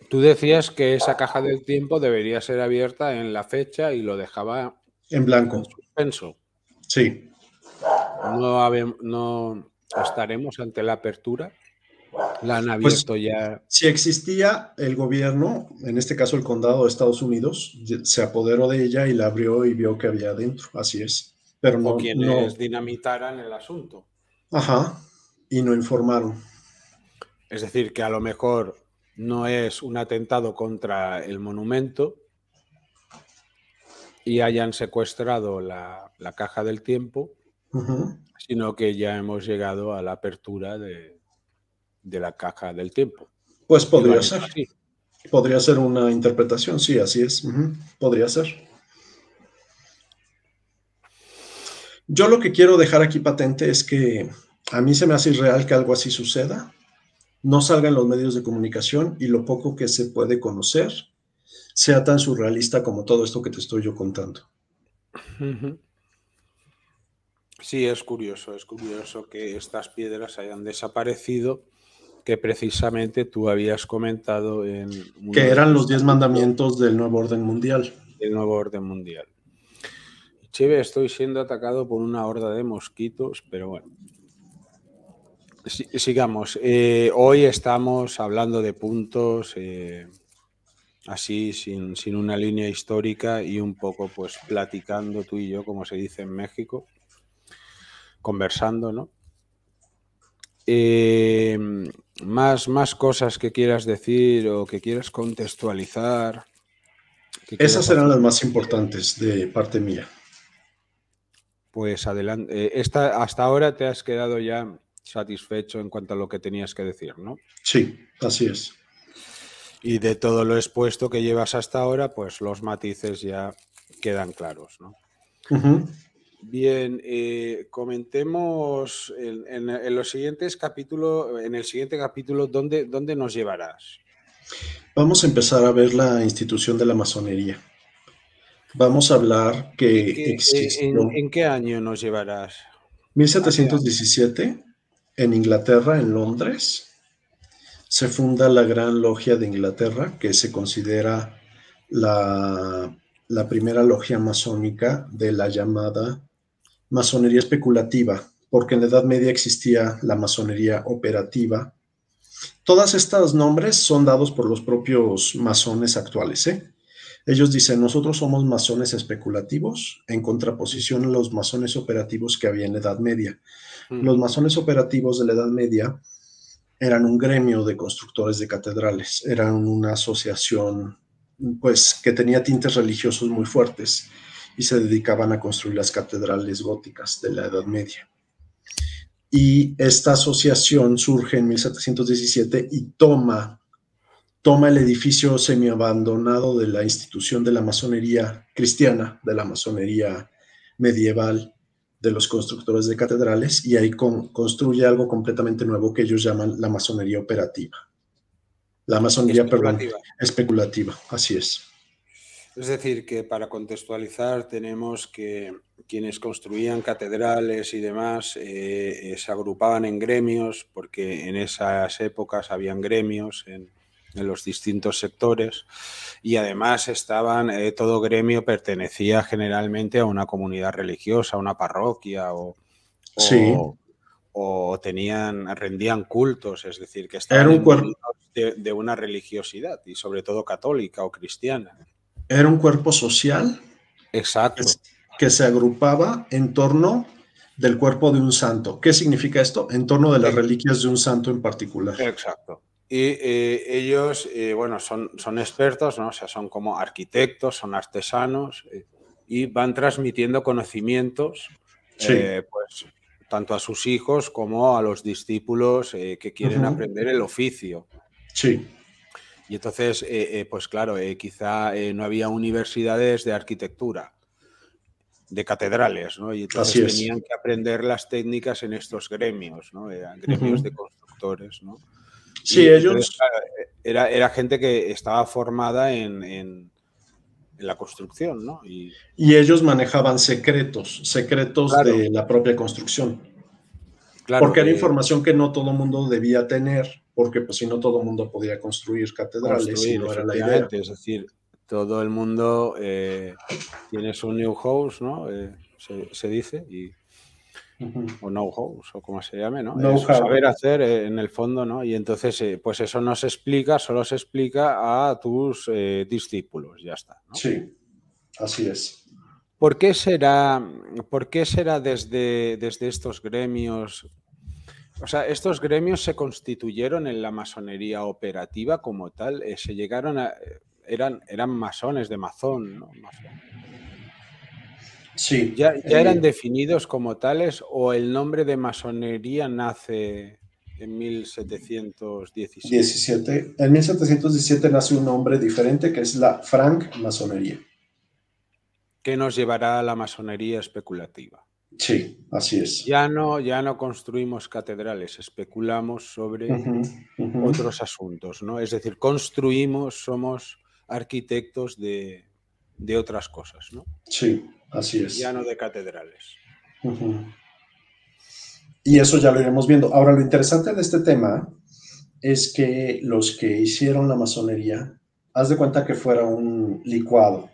tú decías que esa caja del tiempo debería ser abierta en la fecha y lo dejaba en blanco, en suspenso. Sí. No, no estaremos ante la apertura. La han abierto pues, ya. Si existía el gobierno, en este caso el condado de Estados Unidos, se apoderó de ella y la abrió y vio que había dentro. Así es. Pero no, o quienes no... dinamitaran el asunto. Ajá. Y no informaron. Es decir, que a lo mejor no es un atentado contra el monumento y hayan secuestrado la, la caja del tiempo, uh-huh. sino que ya hemos llegado a la apertura de, de la caja del tiempo. Pues podría ser. Así. Podría ser una interpretación, sí, así es. Uh-huh. Podría ser. Yo lo que quiero dejar aquí patente es que a mí se me hace irreal que algo así suceda, no salgan los medios de comunicación y lo poco que se puede conocer sea tan surrealista como todo esto que te estoy yo contando. Sí, es curioso, es curioso que estas piedras hayan desaparecido, que precisamente tú habías comentado en... Que eran los diez mandamientos del nuevo orden mundial. Del nuevo orden mundial. Ichebe, estoy siendo atacado por una horda de mosquitos, pero bueno. Sigamos. Eh, hoy estamos hablando de puntos eh, así, sin, sin una línea histórica y un poco pues platicando tú y yo, como se dice en México, conversando, ¿no? Eh, más, más cosas que quieras decir o que quieras contextualizar. Que Esas serán hacer. las más importantes de parte mía. Pues adelante. Eh, esta, hasta ahora te has quedado ya satisfecho en cuanto a lo que tenías que decir, ¿no? Sí, así es. Y de todo lo expuesto que llevas hasta ahora, pues los matices ya quedan claros, ¿no? Uh-huh. Bien, eh, comentemos en, en, en los siguientes capítulos, en el siguiente capítulo, ¿dónde, dónde nos llevarás? Vamos a empezar a ver la institución de la masonería. Vamos a hablar que ¿En qué, existió... ¿en, ¿En qué año nos llevarás? mil setecientos diecisiete, en Inglaterra, en Londres, se funda la Gran Logia de Inglaterra, que se considera la, la primera logia masónica de la llamada masonería especulativa, porque en la Edad Media existía la masonería operativa. Todos estos nombres son dados por los propios masones actuales, ¿eh? Ellos dicen, nosotros somos masones especulativos, en contraposición a los masones operativos que había en la Edad Media. Mm. Los masones operativos de la Edad Media eran un gremio de constructores de catedrales, eran una asociación pues, que tenía tintes religiosos muy fuertes y se dedicaban a construir las catedrales góticas de la Edad Media. Y esta asociación surge en mil setecientos diecisiete y toma... toma el edificio semiabandonado de la institución de la masonería cristiana, de la masonería medieval, de los constructores de catedrales, y ahí con, construye algo completamente nuevo que ellos llaman la masonería operativa. La masonería, especulativa. perdón, especulativa, así es. Es decir, que para contextualizar tenemos que quienes construían catedrales y demás eh, eh, se agrupaban en gremios, porque en esas épocas habían gremios en... en los distintos sectores y además estaban, eh, todo gremio pertenecía generalmente a una comunidad religiosa, a una parroquia o, o, sí. o tenían, rendían cultos, es decir, que estaban Era un de, de una religiosidad y sobre todo católica o cristiana. Era un cuerpo social. Exacto. Que, que se agrupaba en torno del cuerpo de un santo. ¿Qué significa esto? En torno de las reliquias de un santo en particular. Exacto. Y eh, ellos, eh, bueno, son, son expertos, ¿no? O sea, son como arquitectos, son artesanos eh, y van transmitiendo conocimientos, sí. eh, pues, tanto a sus hijos como a los discípulos eh, que quieren uh-huh. aprender el oficio. Sí. Y entonces, eh, eh, pues claro, eh, quizá eh, no había universidades de arquitectura, de catedrales, ¿no? Y entonces Así tenían es. que aprender las técnicas en estos gremios, ¿no? Eran gremios uh-huh. de constructores, ¿no? Sí, y, ellos... Entonces, claro, era, era gente que estaba formada en, en, en la construcción, ¿no? Y, y ellos manejaban secretos, secretos claro, de la propia construcción. Claro, porque era eh, información que no todo el mundo debía tener, porque pues, si no todo el mundo podía construir catedrales construir, y no era la idea. Es decir, todo el mundo eh, tiene su new house, ¿no? Eh, se, se dice, y... Uh-huh. o know-how, o como se llame, ¿no? Eso, saber hacer eh, en el fondo, ¿no? Y entonces, eh, pues eso no se explica, solo se explica a tus eh, discípulos, ya está, ¿no? Sí, así es. ¿Por qué será, por qué será desde, desde estos gremios? O sea, estos gremios se constituyeron en la masonería operativa como tal, eh, se llegaron a... eran, eran masones de mazón, ¿no? Masones. Sí, ¿Ya, ya eran eh, definidos como tales o el nombre de masonería nace en mil setecientos diecisiete? diecisiete En mil setecientos diecisiete nace un nombre diferente que es la francmasonería. ¿Qué nos llevará a la masonería especulativa? Sí, así es. Ya no, ya no construimos catedrales, especulamos sobre uh-huh, uh-huh. otros asuntos, ¿no? Es decir, construimos, somos arquitectos de, de otras cosas, ¿no? Sí, así es. Ya no de catedrales. Uh-huh. Y eso ya lo iremos viendo. Ahora, lo interesante de este tema es que los que hicieron la masonería, haz de cuenta que fuera un licuado.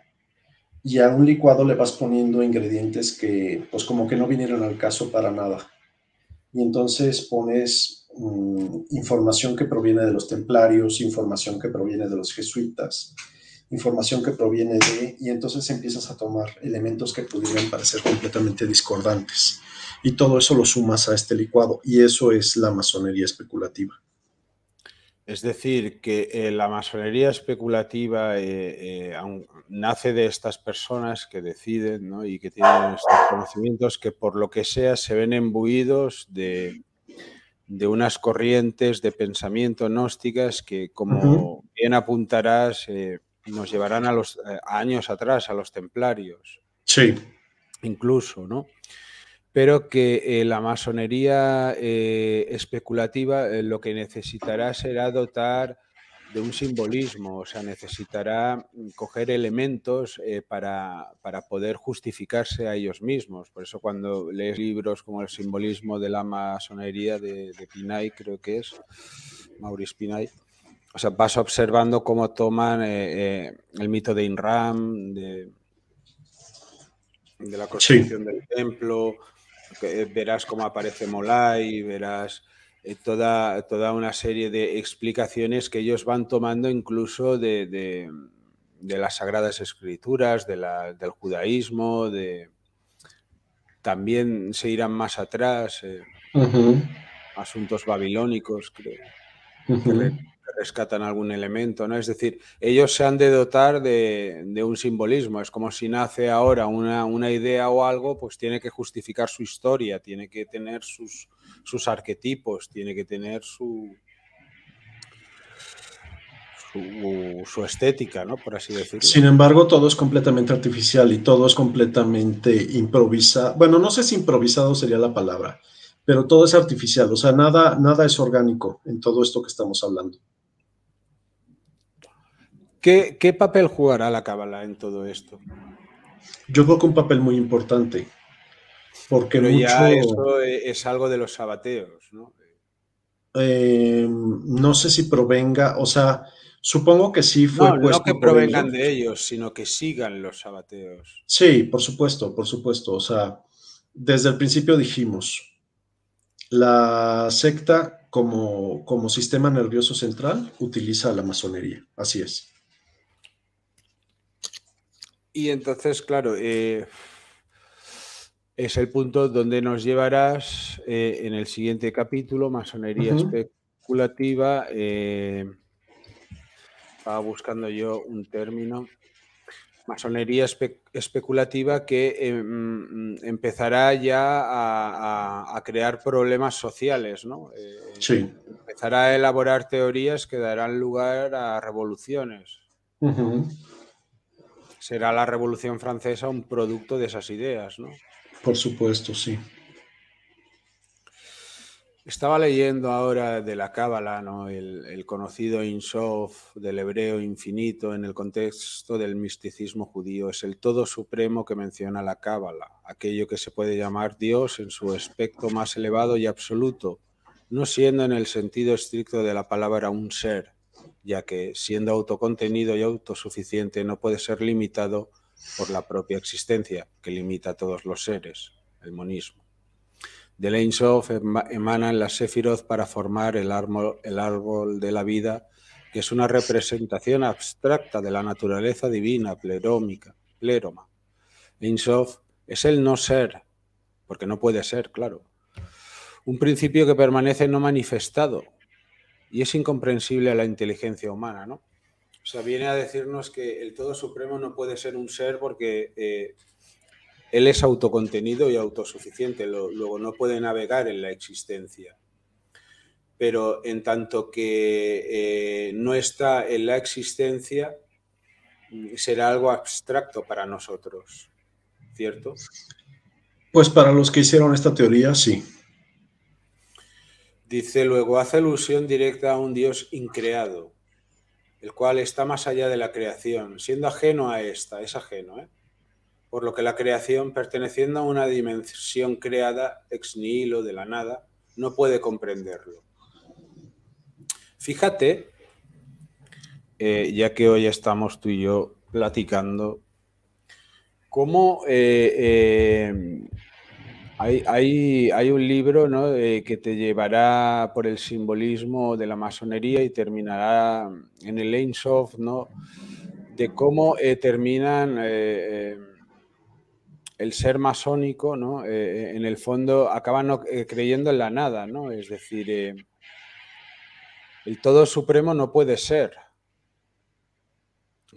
Y a un licuado le vas poniendo ingredientes que, pues, como que no vinieron al caso para nada. Y entonces pones mmm, información que proviene de los templarios, información que proviene de los jesuitas, información que proviene de... Y entonces empiezas a tomar elementos que pudieran parecer completamente discordantes. Y todo eso lo sumas a este licuado. Y eso es la masonería especulativa. Es decir, que eh, la masonería especulativa eh, eh, aun, nace de estas personas que deciden, ¿no? Y que tienen estos conocimientos que, por lo que sea, se ven imbuidos de, de unas corrientes de pensamiento gnósticas que, como uh-huh. bien apuntarás, eh, nos llevarán a los a años atrás, a los templarios. Sí. Incluso, ¿no? Pero que eh, la masonería eh, especulativa eh, lo que necesitará será dotar de un simbolismo, o sea, necesitará coger elementos eh, para, para poder justificarse a ellos mismos. Por eso, cuando lees libros como El simbolismo de la masonería de, de Pinay, creo que es, Maurice Pinay, o sea, vas observando cómo toman eh, eh, el mito de Ayn Rand, de, de la construcción sí. del templo... Verás cómo aparece Molay, verás toda, toda una serie de explicaciones que ellos van tomando, incluso de, de, de las Sagradas Escrituras, de la, del judaísmo, de, también se irán más atrás, eh, uh-huh. asuntos babilónicos, creo, uh-huh. que, re, que rescatan algún elemento, ¿no? Es decir, ellos se han de dotar de, de un simbolismo. Es como si nace ahora una, una idea o algo, pues tiene que justificar su historia, tiene que tener sus, sus arquetipos, tiene que tener su, su, su estética, ¿no? Por así decirlo. Sin embargo, todo es completamente artificial y todo es completamente improvisado. Bueno, no sé si improvisado sería la palabra, pero todo es artificial, o sea, nada, nada es orgánico en todo esto que estamos hablando. ¿Qué, qué papel jugará la cábala en todo esto? Yo creo que un papel muy importante, porque pero mucho... ya eso es algo de los sabateos, ¿no? Eh, no sé si provenga, o sea, supongo que sí fue... No, no que provengan de ellos, sino que sigan los sabateos. Sí, por supuesto, por supuesto, o sea, desde el principio dijimos... La secta como, como sistema nervioso central utiliza la masonería, así es. Y entonces, claro, eh, es el punto donde nos llevarás eh, en el siguiente capítulo, masonería uh-huh. especulativa. Eh, estaba buscando yo un término. Masonería espe- especulativa que eh, empezará ya a, a, a crear problemas sociales, ¿no? Eh, sí. Empezará a elaborar teorías que darán lugar a revoluciones. Uh-huh. Será la Revolución Francesa un producto de esas ideas, ¿no? Por supuesto, sí. Estaba leyendo ahora de la cábala, ¿no? el, el conocido Ein Sof, del hebreo infinito, en el contexto del misticismo judío. Es el todo supremo que menciona la cábala, aquello que se puede llamar Dios en su aspecto más elevado y absoluto, no siendo en el sentido estricto de la palabra un ser, ya que, siendo autocontenido y autosuficiente, no puede ser limitado por la propia existencia, que limita a todos los seres, el monismo. Del Ein Sof emanan las Sefirot para formar el árbol, el árbol de la vida, que es una representación abstracta de la naturaleza divina, plerómica, pléroma. Ein Sof es el no ser, porque no puede ser, claro. Un principio que permanece no manifestado y es incomprensible a la inteligencia humana, ¿no? O sea, viene a decirnos que el Todo Supremo no puede ser un ser porque... Eh, Él es autocontenido y autosuficiente, luego no puede navegar en la existencia. Pero en tanto que eh, no está en la existencia, será algo abstracto para nosotros, ¿cierto? Pues para los que hicieron esta teoría, sí. Dice luego, hace alusión directa a un Dios increado, el cual está más allá de la creación, siendo ajeno a esta, es ajeno, ¿eh? Por lo que la creación, perteneciendo a una dimensión creada ex nihilo de la nada, no puede comprenderlo. Fíjate, eh, ya que hoy estamos tú y yo platicando, cómo eh, eh, hay, hay, hay un libro, ¿no?, eh, que te llevará por el simbolismo de la masonería y terminará en el Ein Sof, ¿no?, de cómo eh, terminan... Eh, eh, el ser masónico, ¿no? Eh, en el fondo acaban no, eh, creyendo en la nada, ¿no? Es decir, eh, el todo supremo no puede ser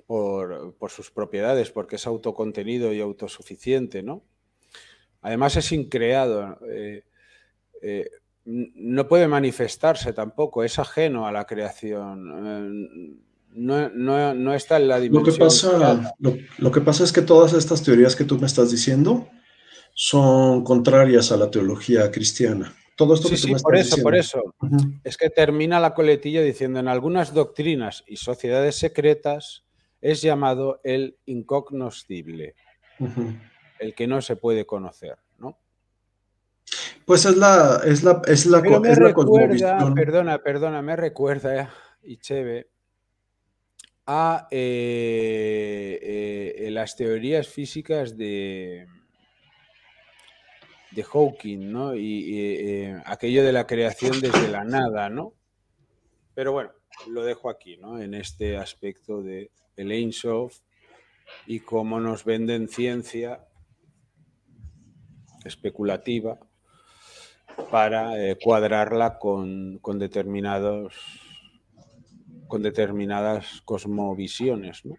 por, por sus propiedades, porque es autocontenido y autosuficiente, ¿no? Además es increado, eh, eh, no puede manifestarse tampoco, es ajeno a la creación, eh, No, no, no está en la dimensión. Lo que pasa, lo, lo que pasa es que todas estas teorías que tú me estás diciendo son contrarias a la teología cristiana. Todo esto sí, que tú sí, me estás por eso, diciendo. por eso. Uh-huh. Es que termina la coletilla diciendo, en algunas doctrinas y sociedades secretas es llamado el incognoscible, uh-huh, el que no se puede conocer, ¿no? Pues es la, es la, es la, Pero me es recuerda, la cosmovisión. Perdona, perdona, me recuerda, eh, Ichebe, a eh, eh, las teorías físicas de, de Hawking, ¿no? Y eh, aquello de la creación desde la nada, ¿no? Pero bueno, lo dejo aquí, ¿no?, en este aspecto de el Ein Sof y cómo nos venden ciencia especulativa para eh, cuadrarla con, con determinados... con determinadas cosmovisiones, ¿no?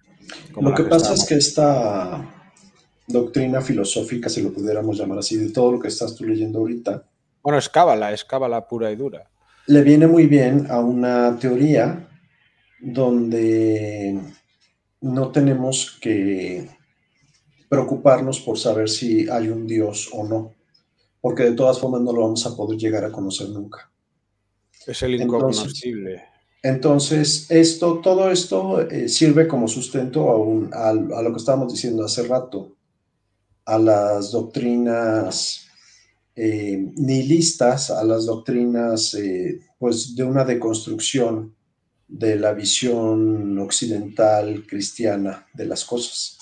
Como lo que, que pasa estamos. es que esta doctrina filosófica, si lo pudiéramos llamar así, de todo lo que estás tú leyendo ahorita... Bueno, es cábala, es cábala pura y dura. Le viene muy bien a una teoría donde no tenemos que preocuparnos por saber si hay un Dios o no, porque de todas formas no lo vamos a poder llegar a conocer nunca. Es el incognoscible. Entonces, Entonces, esto, todo esto eh, sirve como sustento a, un, a, a lo que estábamos diciendo hace rato, a las doctrinas eh, nihilistas, a las doctrinas eh, pues de una deconstrucción de la visión occidental cristiana de las cosas.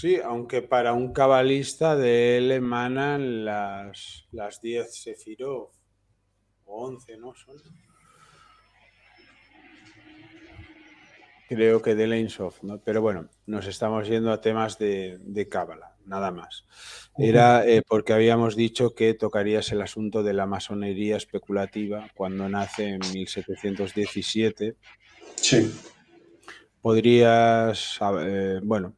Sí, aunque para un cabalista de él emanan las, las diez sefirot, o once, ¿no? Son... Creo que del Ein Sof, ¿no? Pero bueno, nos estamos yendo a temas de, de cábala, nada más. Era eh, porque habíamos dicho que tocarías el asunto de la masonería especulativa cuando nace en mil setecientos diecisiete. Sí. Podrías, eh, bueno,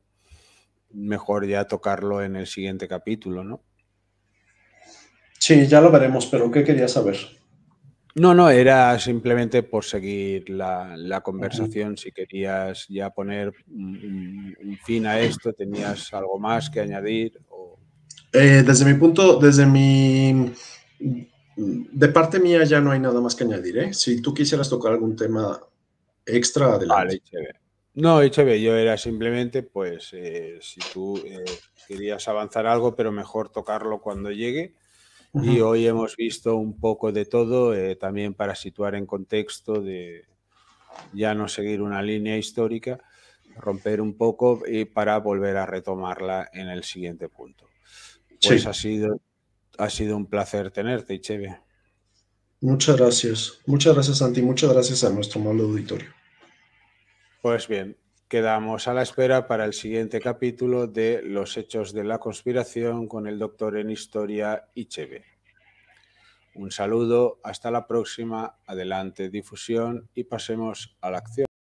mejor ya tocarlo en el siguiente capítulo, ¿no? Sí, ya lo veremos, pero ¿qué querías saber? No, no, era simplemente por seguir la, la conversación. Si querías ya poner un, un fin a esto, ¿tenías algo más que añadir? O... Eh, desde mi punto, desde mi... De parte mía ya no hay nada más que añadir, ¿eh? Si tú quisieras tocar algún tema extra, adelante. Vale, Ichebe. No, Ichebe, yo era simplemente, pues, eh, si tú eh, querías avanzar algo, pero mejor tocarlo cuando llegue. Y hoy hemos visto un poco de todo, eh, también para situar en contexto de ya no seguir una línea histórica, romper un poco y para volver a retomarla en el siguiente punto. Pues sí. ha, sido, ha sido un placer tenerte, Ichebe. Muchas gracias. Muchas gracias, Santi. Muchas gracias a nuestro amable auditorio. Pues bien, quedamos a la espera para el siguiente capítulo de Los Hechos de la Conspiración con el doctor en Historia Ichebe. Un saludo, hasta la próxima, adelante difusión y pasemos a la acción.